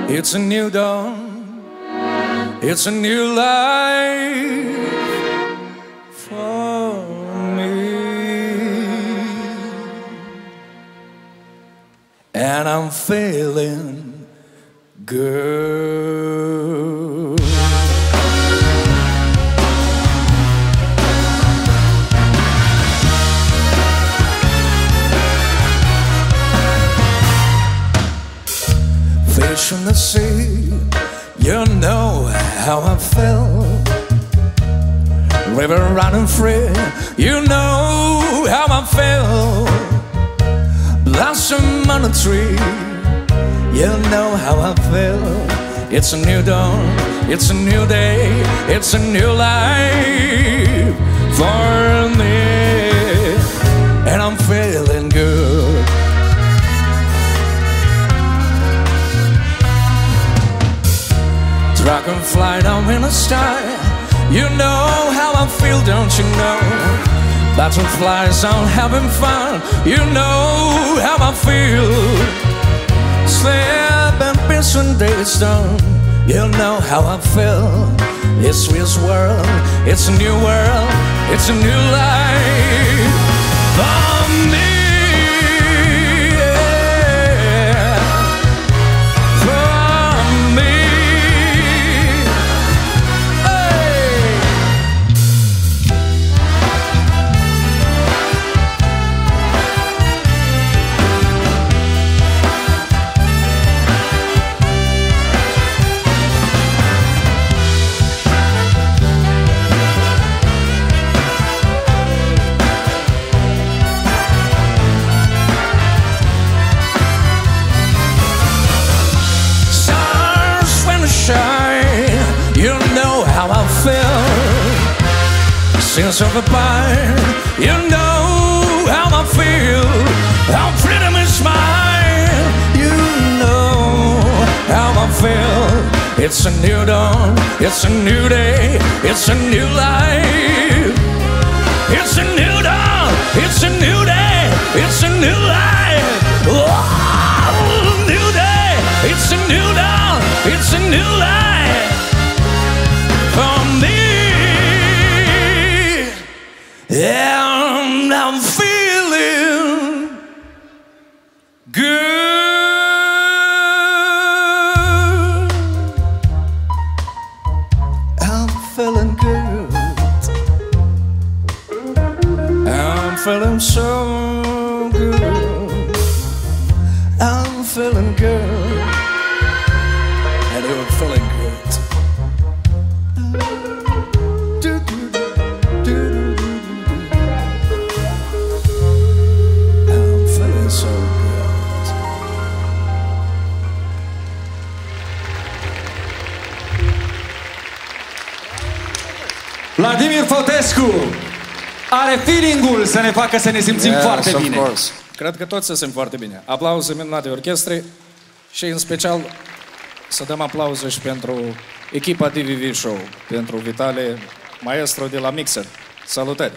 it's a new dawn, it's a new life for and I'm feeling good. Fish in the sea, you know how I felt. River running free, you know how I felt. Blossom on a tree, you know how I feel. It's a new dawn, it's a new day, it's a new life for me, and I'm feeling good. Dragonfly down in the sky, you know how I feel, don't you know? Butterflies out having fun, you know how I feel. Sleep and peace when day's done, you know how I feel. It's this world, it's a new world, it's a new life for me. Sins of a pine, you know how I feel. How freedom is mine, you know how I feel. It's a new dawn, it's a new day, it's a new life. It's a new dawn, it's a new day, it's a new life. Oh, new day, it's a new dawn, it's a new life for me. And I'm feeling good. I'm feeling good. I'm feeling so good. I'm feeling good. And you're feeling good. Vladimir Fotescu, are feeling-ul să ne facă să ne simțim yes, foarte bine. Course. Cred că toți se simt foarte bine. Aplauze minunate orchestrei și în special să dăm aplauze și pentru echipa D V B show, pentru Vitale, maestru de la Mixer. Salutări!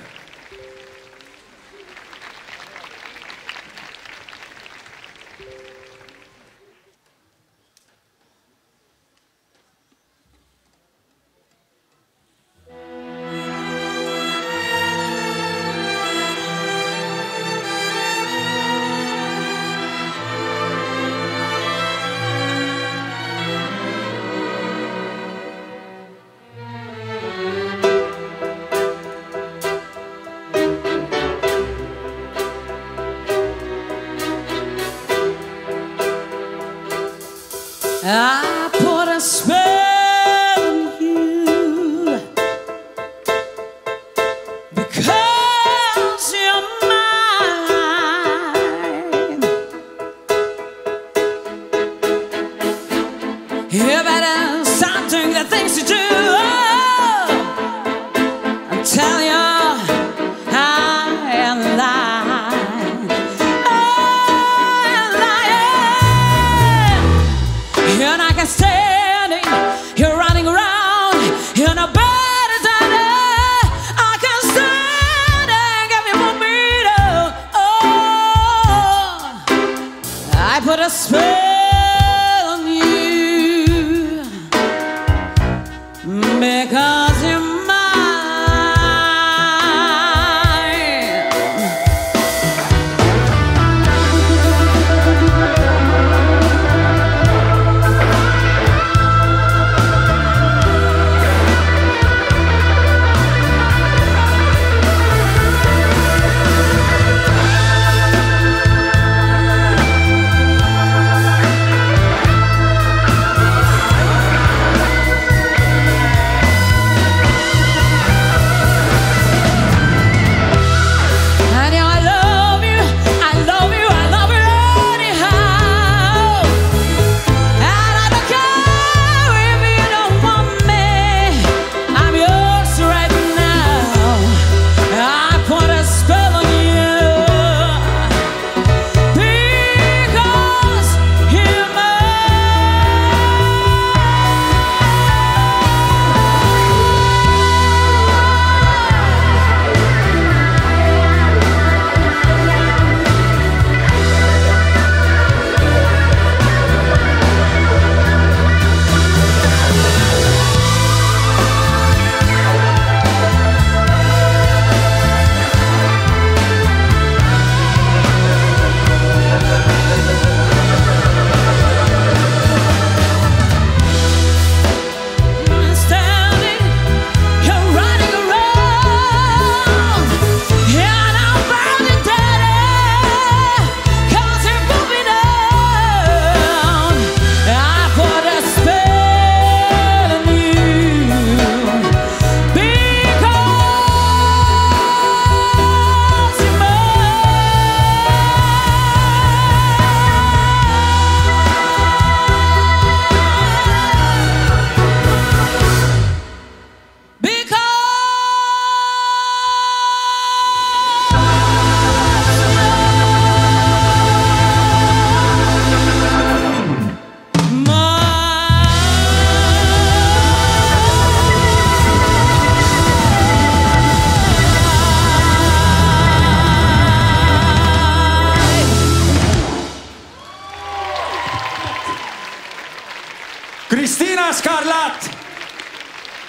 Cristina Scarlat!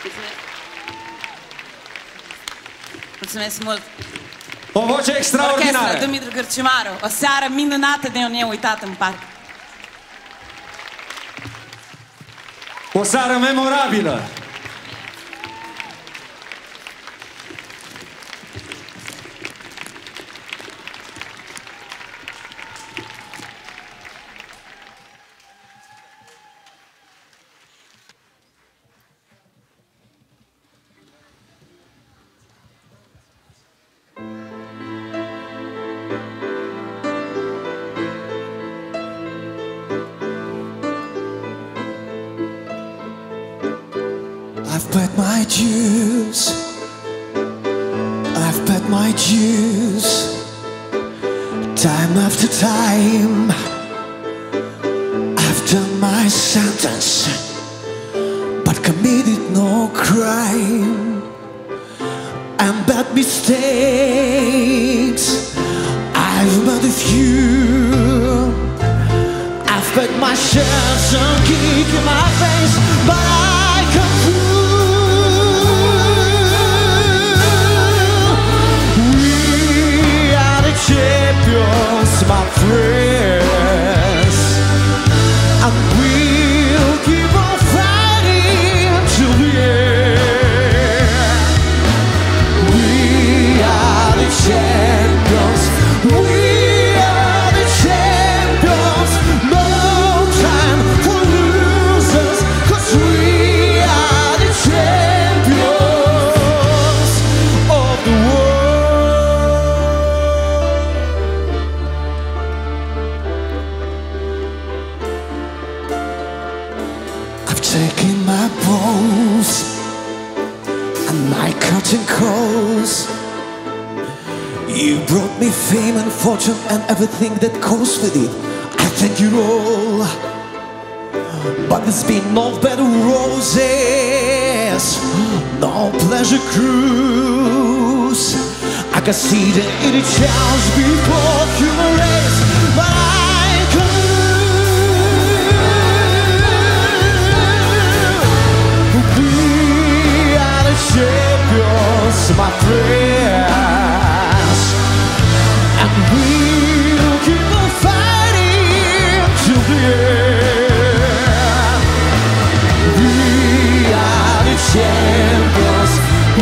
Mulțumesc. Mulțumesc mult! O voce extraordinară! Orchestra Dumitru Cârciumaru, o seară minunată de neuitat în parc. O seară memorabilă! I've paid my dues, I've paid my dues, time after time. I've done my sentence, but committed no crime. And bad mistakes, I've made a few. I've paid my shares and kicked in my face, but I come through. Champions, my friends, and we'll keep on fighting till the end. We are the champions. We are the champions. No time for losers, 'cause we are the champions of the world. Taking my balls and my curtain calls. You brought me fame and fortune and everything that goes with it. I thank you all, but there's been no bed of roses, no pleasure cruise. I can see the inner child before human race, but I champions, my friends, and we'll keep on fighting till the end. We are the champions.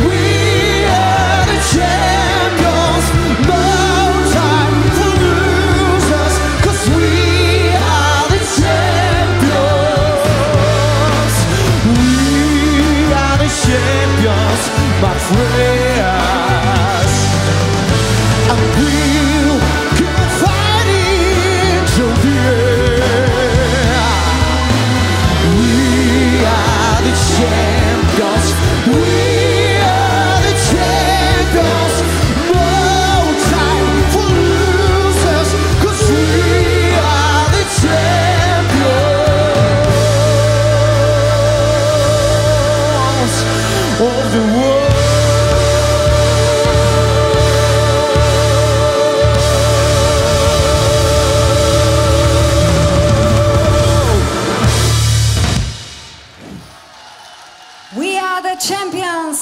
We are the champions. No time for losers, 'cause we are the champions. We are the champions. My prayers, and we'll keep fighting till the end. We are the champions. We are the champions. No time for losers, 'cause we are the champions of the world.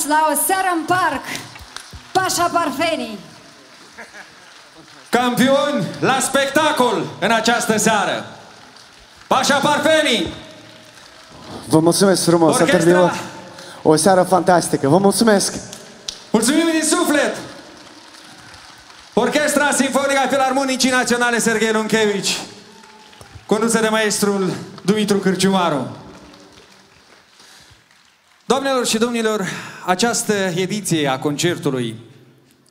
La o seară în parc, Pașa Parfenii. Campioni la spectacol în această seară, Pașa Parfenii. Vă mulțumesc frumos, orchestra. A terminat o seară fantastică, vă mulțumesc. Mulțumim din suflet. Orchestra Simfonica Filarmonicii Naționale Serghei Lunchevici, condusă de maestrul Dumitru Cârciumaru. Doamnelor și domnilor, această ediție a concertului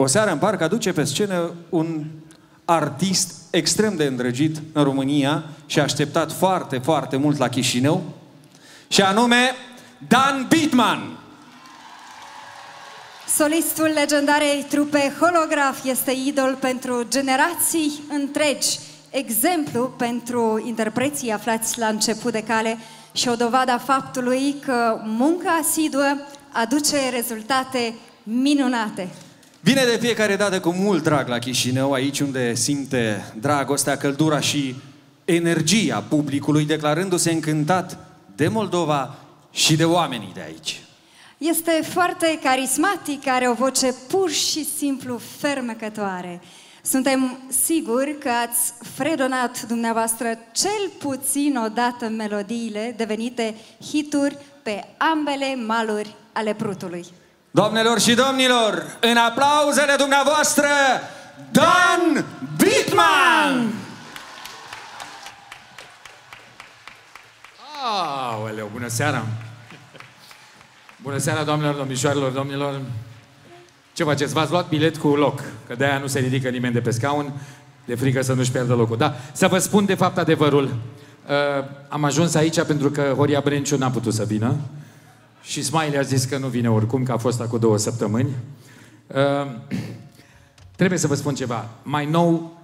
O seară în parc aduce pe scenă un artist extrem de îndrăgit în România și așteptat foarte, foarte mult la Chișinău, și anume Dan Bittman. Solistul legendarei trupe Holograf este idol pentru generații întregi, exemplu pentru interpreții aflați la început de cale și o dovadă a faptului că munca asiduă aduce rezultate minunate. Vine de fiecare dată cu mult drag la Chișinău, aici unde simte dragostea, căldura și energia publicului, declarându-se încântat de Moldova și de oamenii de aici. Este foarte carismatic, are o voce pur și simplu fermecătoare. Suntem siguri că ați fredonat dumneavoastră cel puțin odată melodiile devenite hituri pe ambele maluri ale Prutului. Doamnelor și domnilor, în aplauzele dumneavoastră, Dan Bittman! Aoleu, bună seara! Bună seara, doamnelor, domnișoarelor, domnilor! Ce faceți? V-ați luat bilet cu loc, că de-aia nu se ridică nimeni de pe scaun, de frică să nu-și pierdă locul. Da, să vă spun de fapt adevărul. Uh, am ajuns aici pentru că Horia Brânciu n-a putut să vină și Smiley a zis că nu vine oricum, că a fost acum două săptămâni. Uh, Trebuie să vă spun ceva. Mai nou,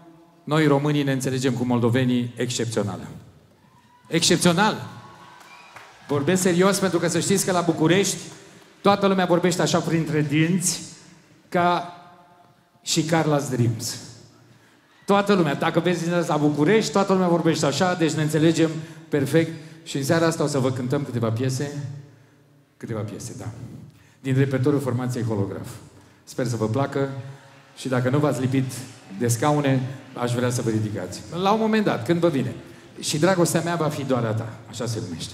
noi românii ne înțelegem cu moldovenii excepțional. Excepțional! Vorbesc serios pentru că să știți că la București toată lumea vorbește așa printre dinți ca și Carla's Dreams. Toată lumea, dacă vezi la București, toată lumea vorbește așa, deci ne înțelegem perfect. Și în seara asta o să vă cântăm câteva piese, câteva piese, da, din repertoriul formației Holograf. Sper să vă placă și dacă nu v-ați lipit de scaune, aș vrea să vă ridicați. La un moment dat, când vă vine. Și dragostea mea va fi doar a ta, așa se numește.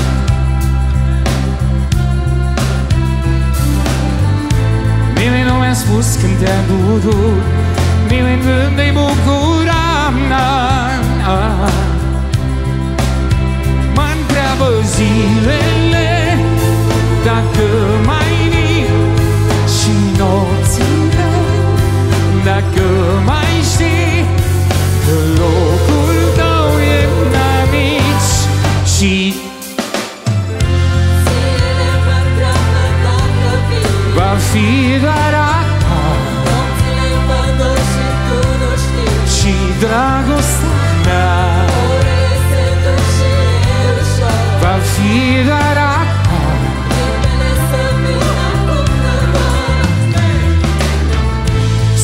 Nimeni nu mi-a spus când te-a durut, nimeni când te-ai bucurat. Mă întreabă zilele dacă mai vii și nopțile dacă mai știi că locul tău e în amici și va fi doar a ta. Nopțile va dor și tu nu știi și dragostea mea se duc și e ușor. Va fi doar a ta. Nimeni să vină acum tăvat.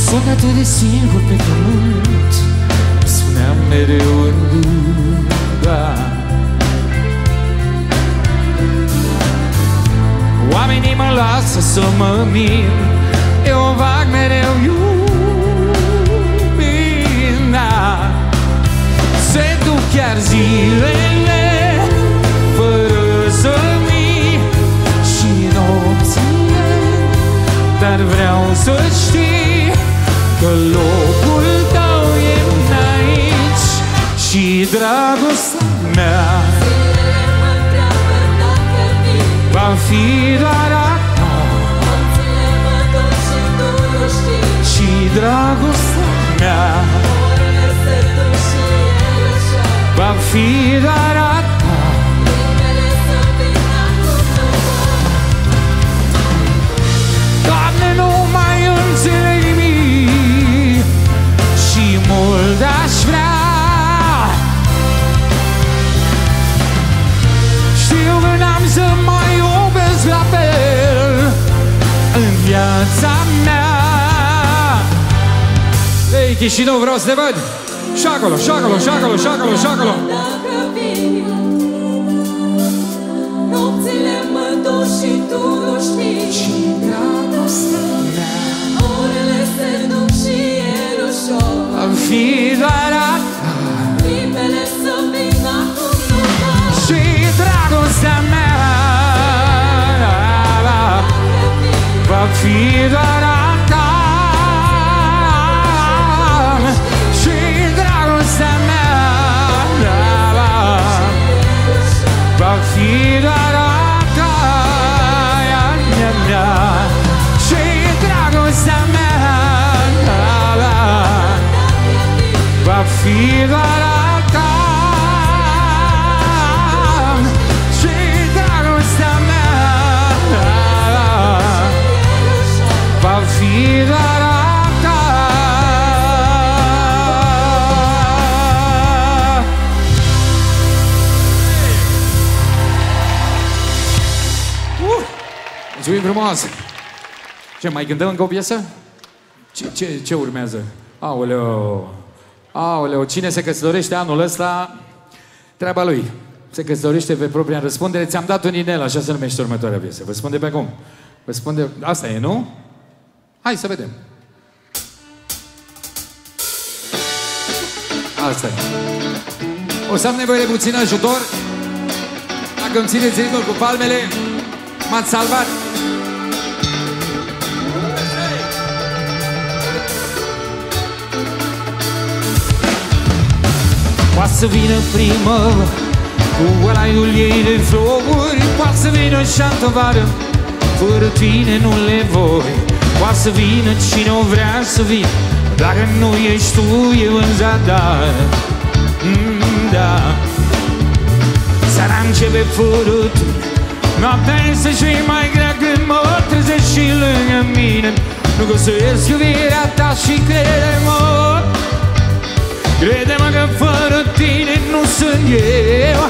Sunt atât de singur pe pământ, spuneam mereu în luda. Oamenii mă lasă să mă min, eu vag mereu iubina. Se duc chiar zilele fără să vii și nopțile, dar vreau să știi că locul tău e aici și dragostea mea va fi doar a ta. Și dragostea mea va fi doar a ta. Doamne, nu mai înțeleg nimic și mult aș vrea. Știu că n-am să mai iubesc la fel în viața mea. Ei, Chișinău, vreau să te văd! Și acolo, și acolo, și acolo, și acolo, și acolo. Dacă vii, nopțile mă duc și tu nu știi și dragostea mea, orele se duc și e ușor. Am fi doar a ta. Primele să vină acum numai și dragostea mea va fi doar a ta. Va fi doar a ta, mea, mea, și dragostea mea, va fi doar a ta, și dragostea mea, va fi doar a ta. Mulțumim frumos! Ce, mai gândăm încă o piesă? Ce, ce, ce urmează? Aoleo! Aoleo! Cine se căsătorește anul ăsta, treaba lui. Se căsătorește pe propria răspundere. Ți-am dat un inel, așa se numește următoarea piesă. Vă spun de pe acum. Vă spun de... Asta e, nu? Hai să vedem. Asta e. O să am nevoie de puțin ajutor. Dacă îmi țineți ritmul cu palmele, m-ați salvat! Poate să vină primăvara cu alaiul ei de flori, poate să vină și-altă vară, fără tine nu le voi. Poate să vină cine o vrea să vină, dacă nu ești tu, eu în zadar. Mm, da. Seara începe fără tu, noaptea este și mai grea când mă trezești și lângă mine. Nu găsesc iubirea ta și crede-mă, crede-mă că fără tine nu sunt eu.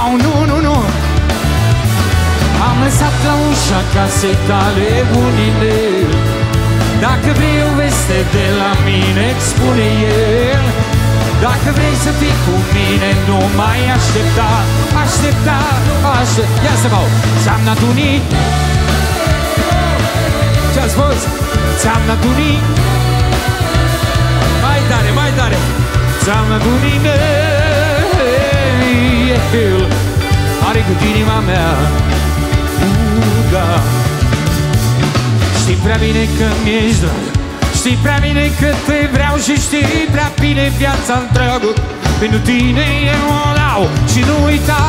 Au, nu, nu, nu. Am lăsat la ușa casei tale unile. Dacă vrei o veste de la mine, îți spune el. Dacă vrei să fii cu mine, nu mai aștepta, aștepta, aștepta. Ia să văd, ți-am dat unii. Ce-a spus? Ți-am dat unii. Mai tare, mai tare. Ți-am dat unii. Are cu inima mea. Uga. Știi prea bine că mi-ești drag, știi prea bine că te vreau și știi prea bine viața întreagă. Pentru tine eu o dau și nu uita,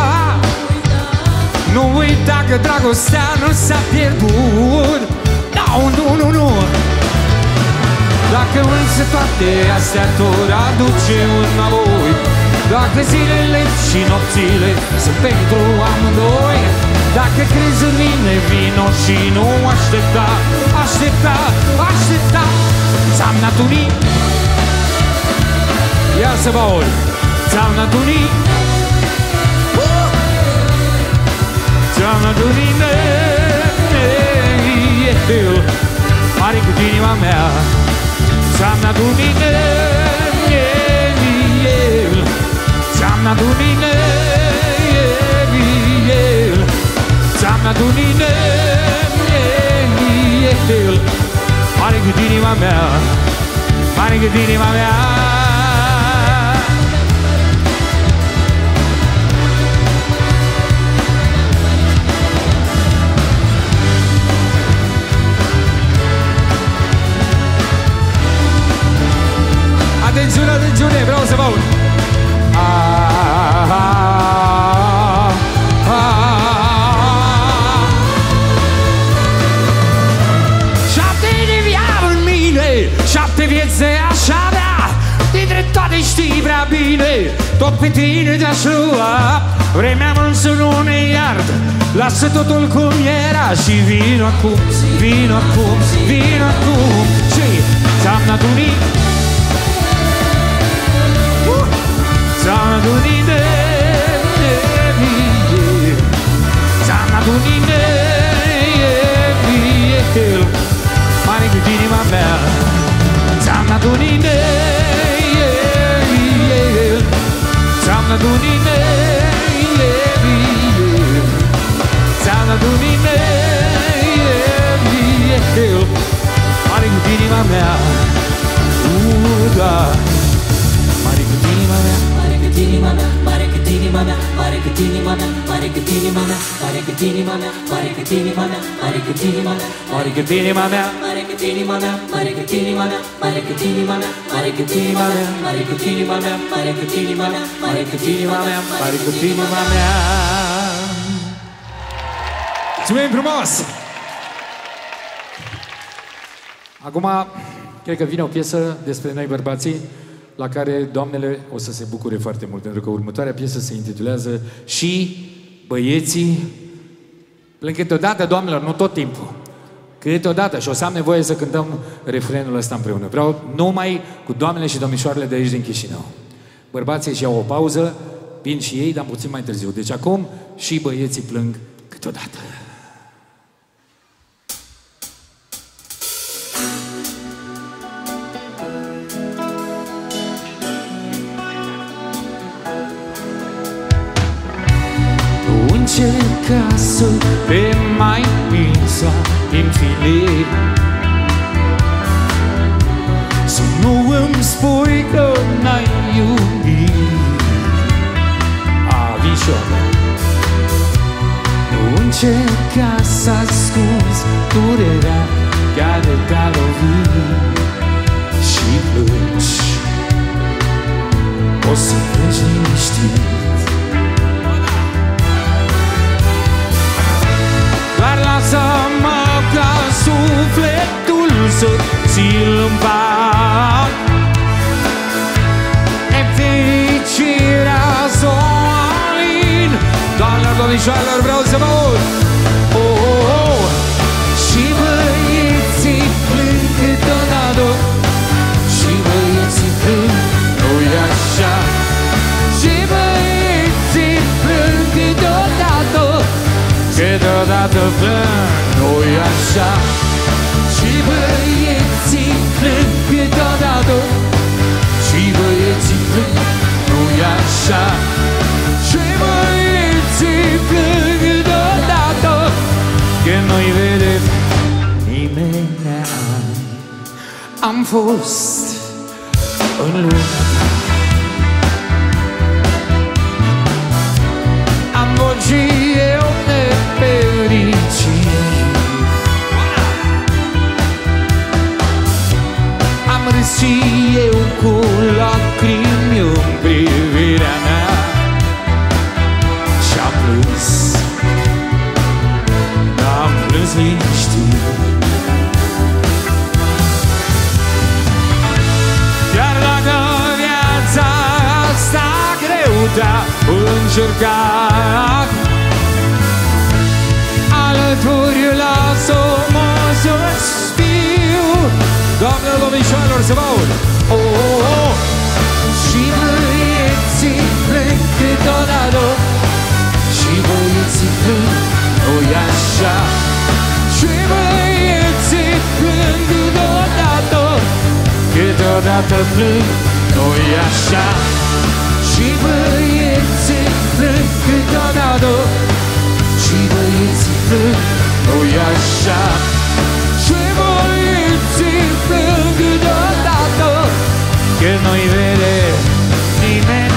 nu uita că dragostea nu s-a pierdut. Au, nu, nu, nu. Dacă însă toate astea tot aduce înapoi, dacă zilele și nopțile sunt pentru amândoi, dacă crezi în mine, vino și nu aștepta, aștepta, aștepta. Ți-am dat unii. Ia să vă ori. Ți-am dat unii. uh! Ți-am dat unii. Are cu inima mea. Ți-am dat unii. Ți-am dat unii. Ți-am dat unii, mare cât inima mea, mare cât inima mea. Atențiune, atențiune, vreau să vă aud. Șapte viețe aș avea, dintre toate știi prea bine, tot pe tine te-aș lua. Vremea mult să nu ne iartă, lasă totul cum era și vin acum, vin acum, vin acum. Și ți-am dat unii, uh! ți-am dat unii de mie, ți-am dat unii de mie, mare cât inima mea. Ți-am dat unii de el, ți-am dat unii de el, ți-am dat unii de el, mare cât inima mea, uda. Mare cât inima mea, mare cât inima mea, mare cât inima mea, mare cât inima mea, mare cât inima mea, mare cât inima mea, mare cât inima mea, mare cât inima mea, mare cât inima mea, mare cât inima mea, mare cât inima mea, mare cât inima mea, mare cât inima mea, mare cât inima mea, mare cât inima mea, mare cât inima mea, mare cât inima mea. Mulțumim frumos! Acum, cred că vine o piesă despre noi bărbații, la care doamnele o să se bucure foarte mult, pentru că următoarea piesă se intitulează Și băieții plâng. Câteodată, doamnelor, nu tot timpul, câteodată, și o să am nevoie să cântăm refrenul ăsta împreună. Vreau numai cu doamnele și domnișoarele de aici din Chișinău. Bărbații și iau o pauză, vin și ei, dar puțin mai târziu. Deci acum și băieții plâng câteodată. Încerca să te mai pinsa în filet, să nu îmi spui că n-ai iubit avișoară. Încerca să ascunzi durerea care te-a lovit și plângi. O o să pleci liniștit. Doar lasă-mă ca sufletul să ți-l împac. E fericirea Zolin. Doamnelor, domnișoarelor, vreau să vă aud. Oh, oh, oh. Și băieții plâng câteodată, și băieții plâng, nu-i așa. Și băieții plâng câteodată, câteodată plâng, nu-i așa. Și băieții plâng câteodată, și băieții plâng, nu-i așa. Și băieții plâng câteodată, când nu-i vede nimeni. Am fost în lumea ta, am văzut și eu nefericiri, am râs și eu cu lacrimi în privirea mea și am plâns, am plâns liniștit. Încercat alături la somosul spiu. Doamnelor, domnișoarelor, să vă aud. Oh, oh, oh. Și băieții plâng câteodată, și băieții plâng, nu-i așa. Și băieții plâng câteodată, câteodată plâng, nu-i așa. Și băieții plâng câteodată, și băieții plâng, nu-i așa. Și băieții plâng câteodată, că nu-i vede nimeni.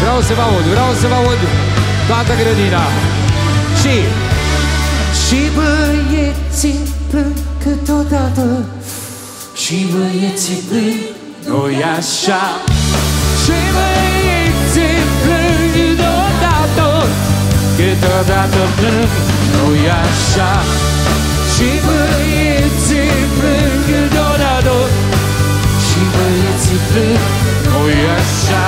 Vreau să vă aud, vreau să vă aud toată grădina. Și și băieții plâng câteodată, și băieții plâng, nu-i așa. Și băieții plâng câteodată, câteodată plâng, nu-i așa. Și băieții plâng câteodată, și băieții plâng, nu-i așa.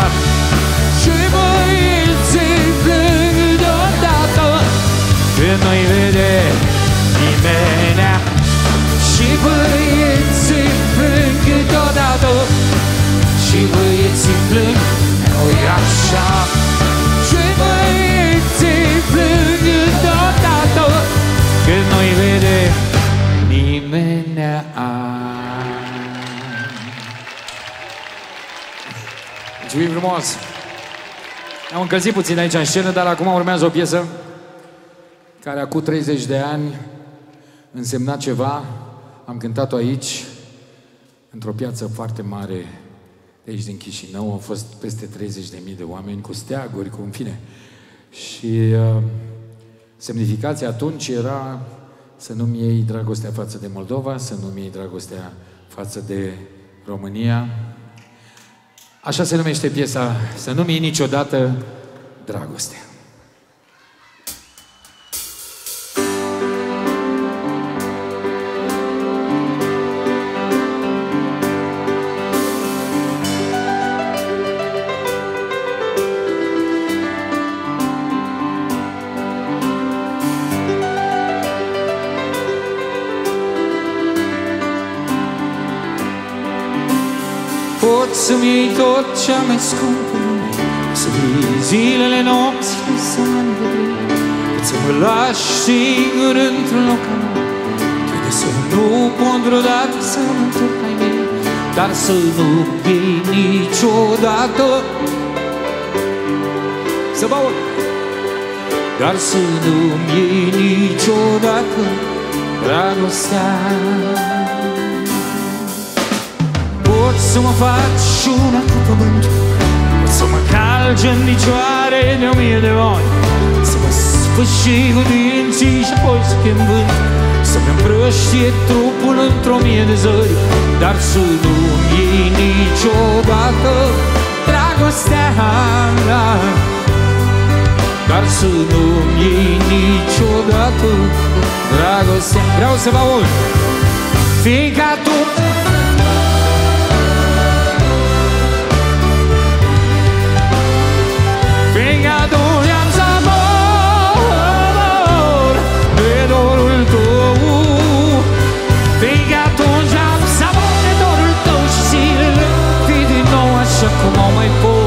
Și băieții plâng deodată, când nu-i vede nimeni. Și băieții plâng deodată, și băieții plâng, nu-i așa. Și băieții plâng deodată, când nu-i vede nimeni. Mulțumim frumos! Am încălzit puțin aici în scenă, dar acum urmează o piesă care acum treizeci de ani însemna ceva. Am cântat-o aici, într-o piață foarte mare de aici din Chișinău. Au fost peste treizeci de mii de oameni cu steaguri, cu în fine. Și uh, semnificația atunci era să nu-mi iei dragostea față de Moldova, să nu-mi iei dragostea față de România. Așa se numește piesa, să nu-mi iei niciodată dragostea. Să-mi iei tot ce-a mai scump în lume, să vii zilele, nopții, să-mi învădrii, să mă lași singur într-un loc al meu. Crede să nu pot vreodată să mă întorc mai bine, dar să nu iei niciodată, Să vă aud! Dar să nu-mi iei niciodată dragostea. Poți să mă faci una cu pământ, poți să mă calci în picioare de o mie de ori, să mă sfâșii cu dinții și apoi să te învânt, să-mi îmbrăștie trupul într-o mie de zări, dar să nu-mi iei niciodată dragostea. Dar să nu-mi iei niciodată dragostea. Vreau să vă aud! Fiindcă atunci Fiindcă atunci am să mor de dorul tău, fiindcă atunci am să mor de dorul tău și zilele fii din nou așa cum o mai pot.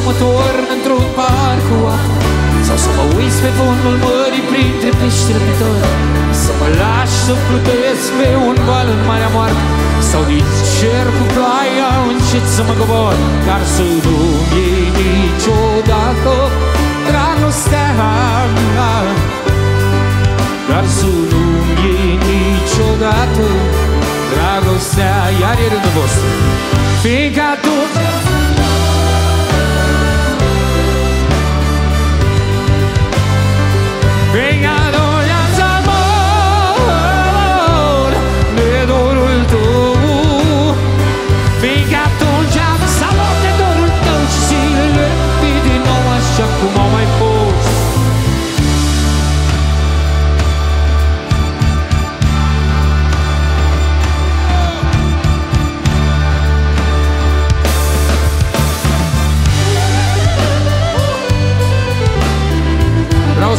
Să mă torn într-un par cu apă, sau să mă uiți pe fundul mării printre pești răpitori, să mă lași să plutesc pe un val în Marea Moartă, sau din cer cu ploaia încet să mă cobor, dar să nu-mi iei niciodată dragostea mea. Dar să nu-mi iei niciodată dragostea. Iar e rândul vostru. Fiindcă atunci Fiindcă atunci am să mor de dorul tău, fiindcă atunci am să mor de dorul tău și zilele fii din nou așa cum au mai fost.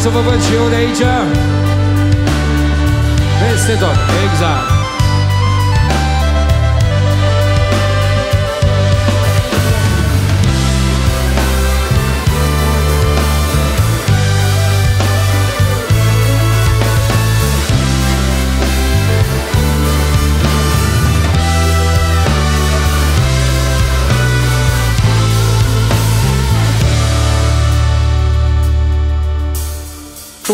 Să vă văd și eu de aici, peste tot, exact.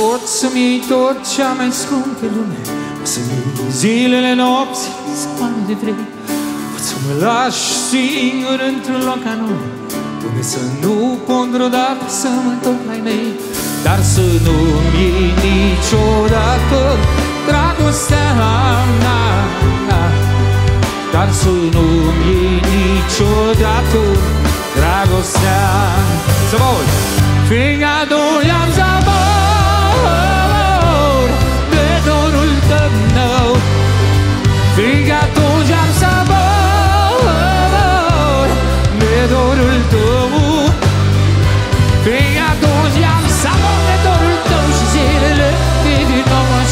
Poți să-mi iei tot cea mai scump pe lume, poți să-mi iei zilele, nopți, spani de vrei, poți să mă lași singur într-un loc anume, unde să nu pot vreodată să mă întorc mai mei, dar să nu-mi iei niciodată dragostea mea. Dar să nu-mi iei niciodată dragostea. Să vă aud! Fiindcă atunci am să mor de dorul tău, fiindcă atunci am să mor de dorul tău, fiindcă atunci am să mor de dorul tău și zilele fii din nou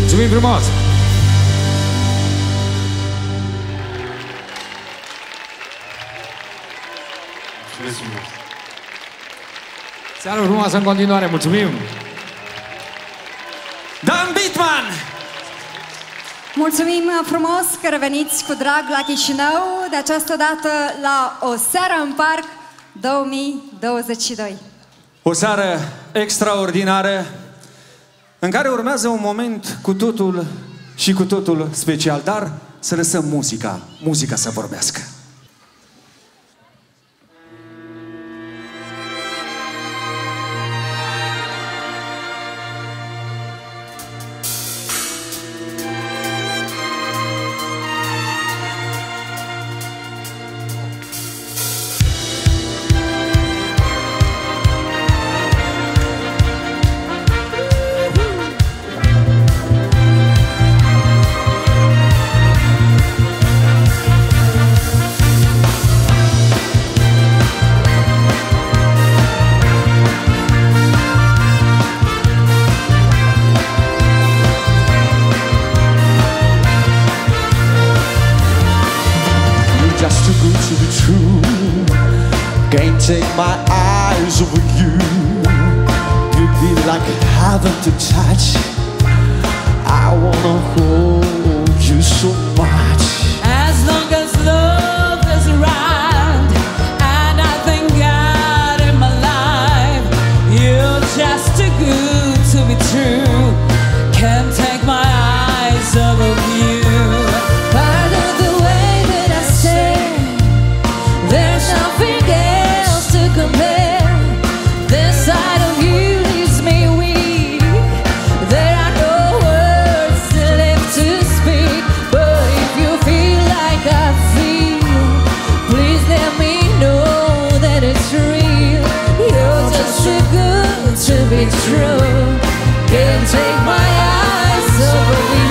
Mulțumim frumos! Seara frumoasă în continuare, mulțumim! Dan Bittman! Mulțumim frumos că reveniți cu drag la Chișinău, de această dată la O Seară în Parc două mii douăzeci și doi. O seară extraordinară, în care urmează un moment cu totul și cu totul special, dar să lăsăm muzica, muzica să vorbească. Can't take my eyes over you. You'd be like heaven to touch. I wanna hold you so much. As long as love is around and I thank God in my life, you're just too good to be true. Can't take my eyes off of you. Part of the way that I say, there's nothing else to compare. This side of you leaves me weak. There are no words left to speak. But if you feel like I feel, please let me know that it's real. You're just too good to be true. Can't take my eyes off of you.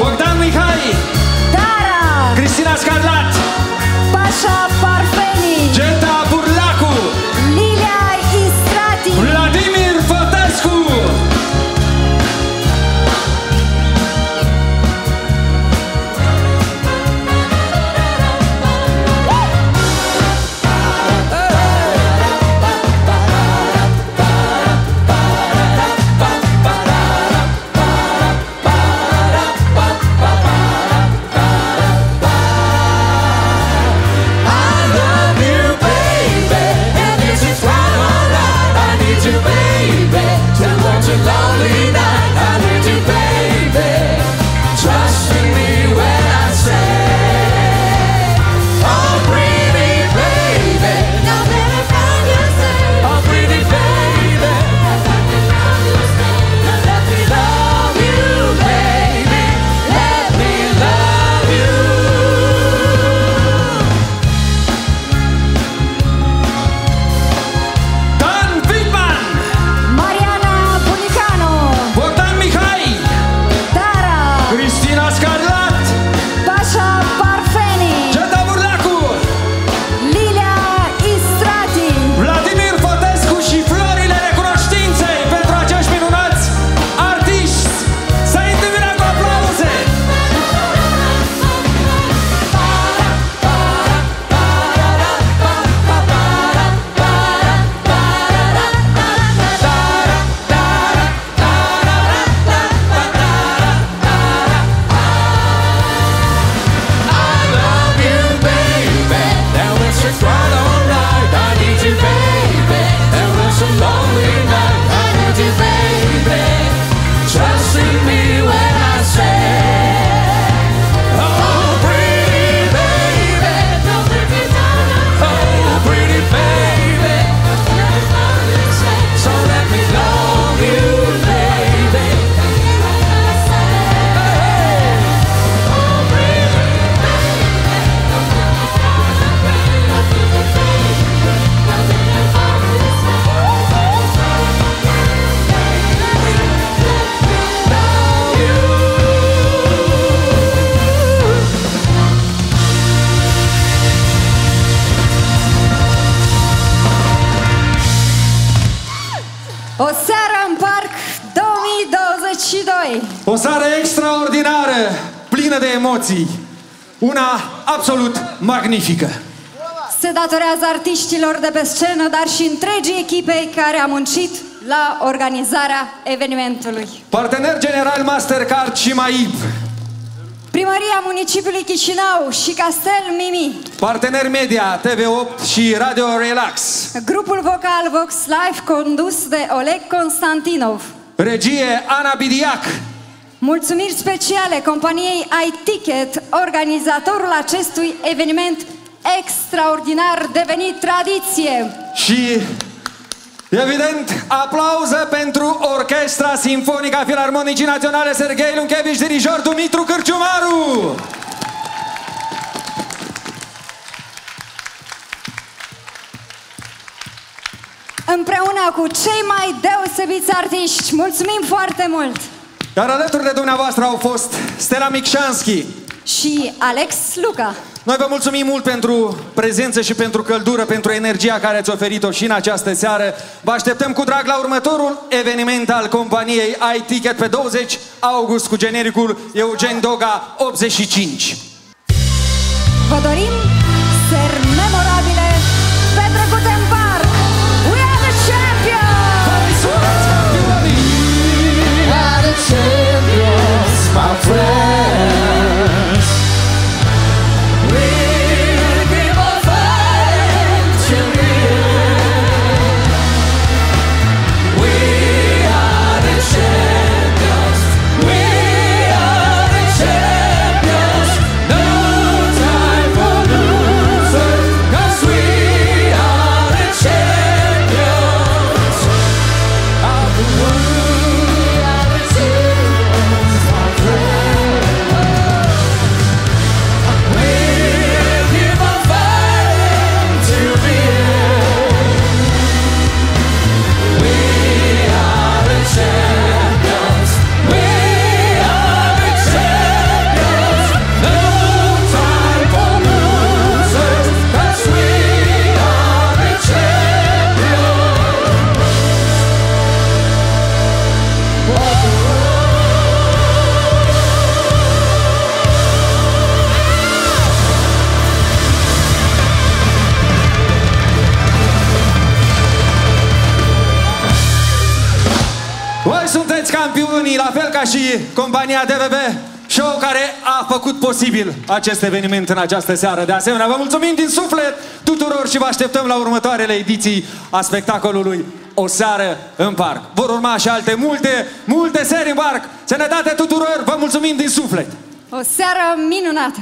Bogdan Mihai, Dara, Cristina Scarlat, Pașa Parfenii, Geta Burlacu, Lilia Istrati, Vladimir Fotescu. O seară extraordinară, plină de emoții, una absolut magnifică. Se datorează artiștilor de pe scenă, dar și întregii echipei care a muncit la organizarea evenimentului. Partener general Mastercard și Maib. Primăria Municipiului Chișinău și Castel Mimi. Partener media T V opt și Radio Relax. Grupul vocal Vox Live condus de Oleg Constantinov. Regie Ana Bidiac. Mulțumiri speciale companiei ITicket, organizatorul acestui eveniment extraordinar devenit tradiție. Și evident, aplauze pentru Orchestra Simfonica Filarmonicii Naționale Serghei Lunchevici, dirijor Dumitru Cârciumaru. Împreună cu cei mai deosebiți artiști, mulțumim foarte mult! Iar alături de dumneavoastră au fost Stela Mikșanski și Alex Luca. Noi vă mulțumim mult pentru prezență și pentru căldură, pentru energia care ați oferit-o și în această seară. Vă așteptăm cu drag la următorul eveniment al companiei ITicket pe douăzeci august cu genericul Eugen Doga optzeci și cinci. Vă dorim seri memorabile petrecute în bar! We are the champions! We are the champions, my friends! La fel ca și compania D V B Show, care a făcut posibil acest eveniment în această seară. De asemenea, vă mulțumim din suflet tuturor și vă așteptăm la următoarele ediții a spectacolului O Seară în Parc. Vor urma și alte multe, multe seri în parc. Sănătate tuturor, vă mulțumim din suflet! O seară minunată!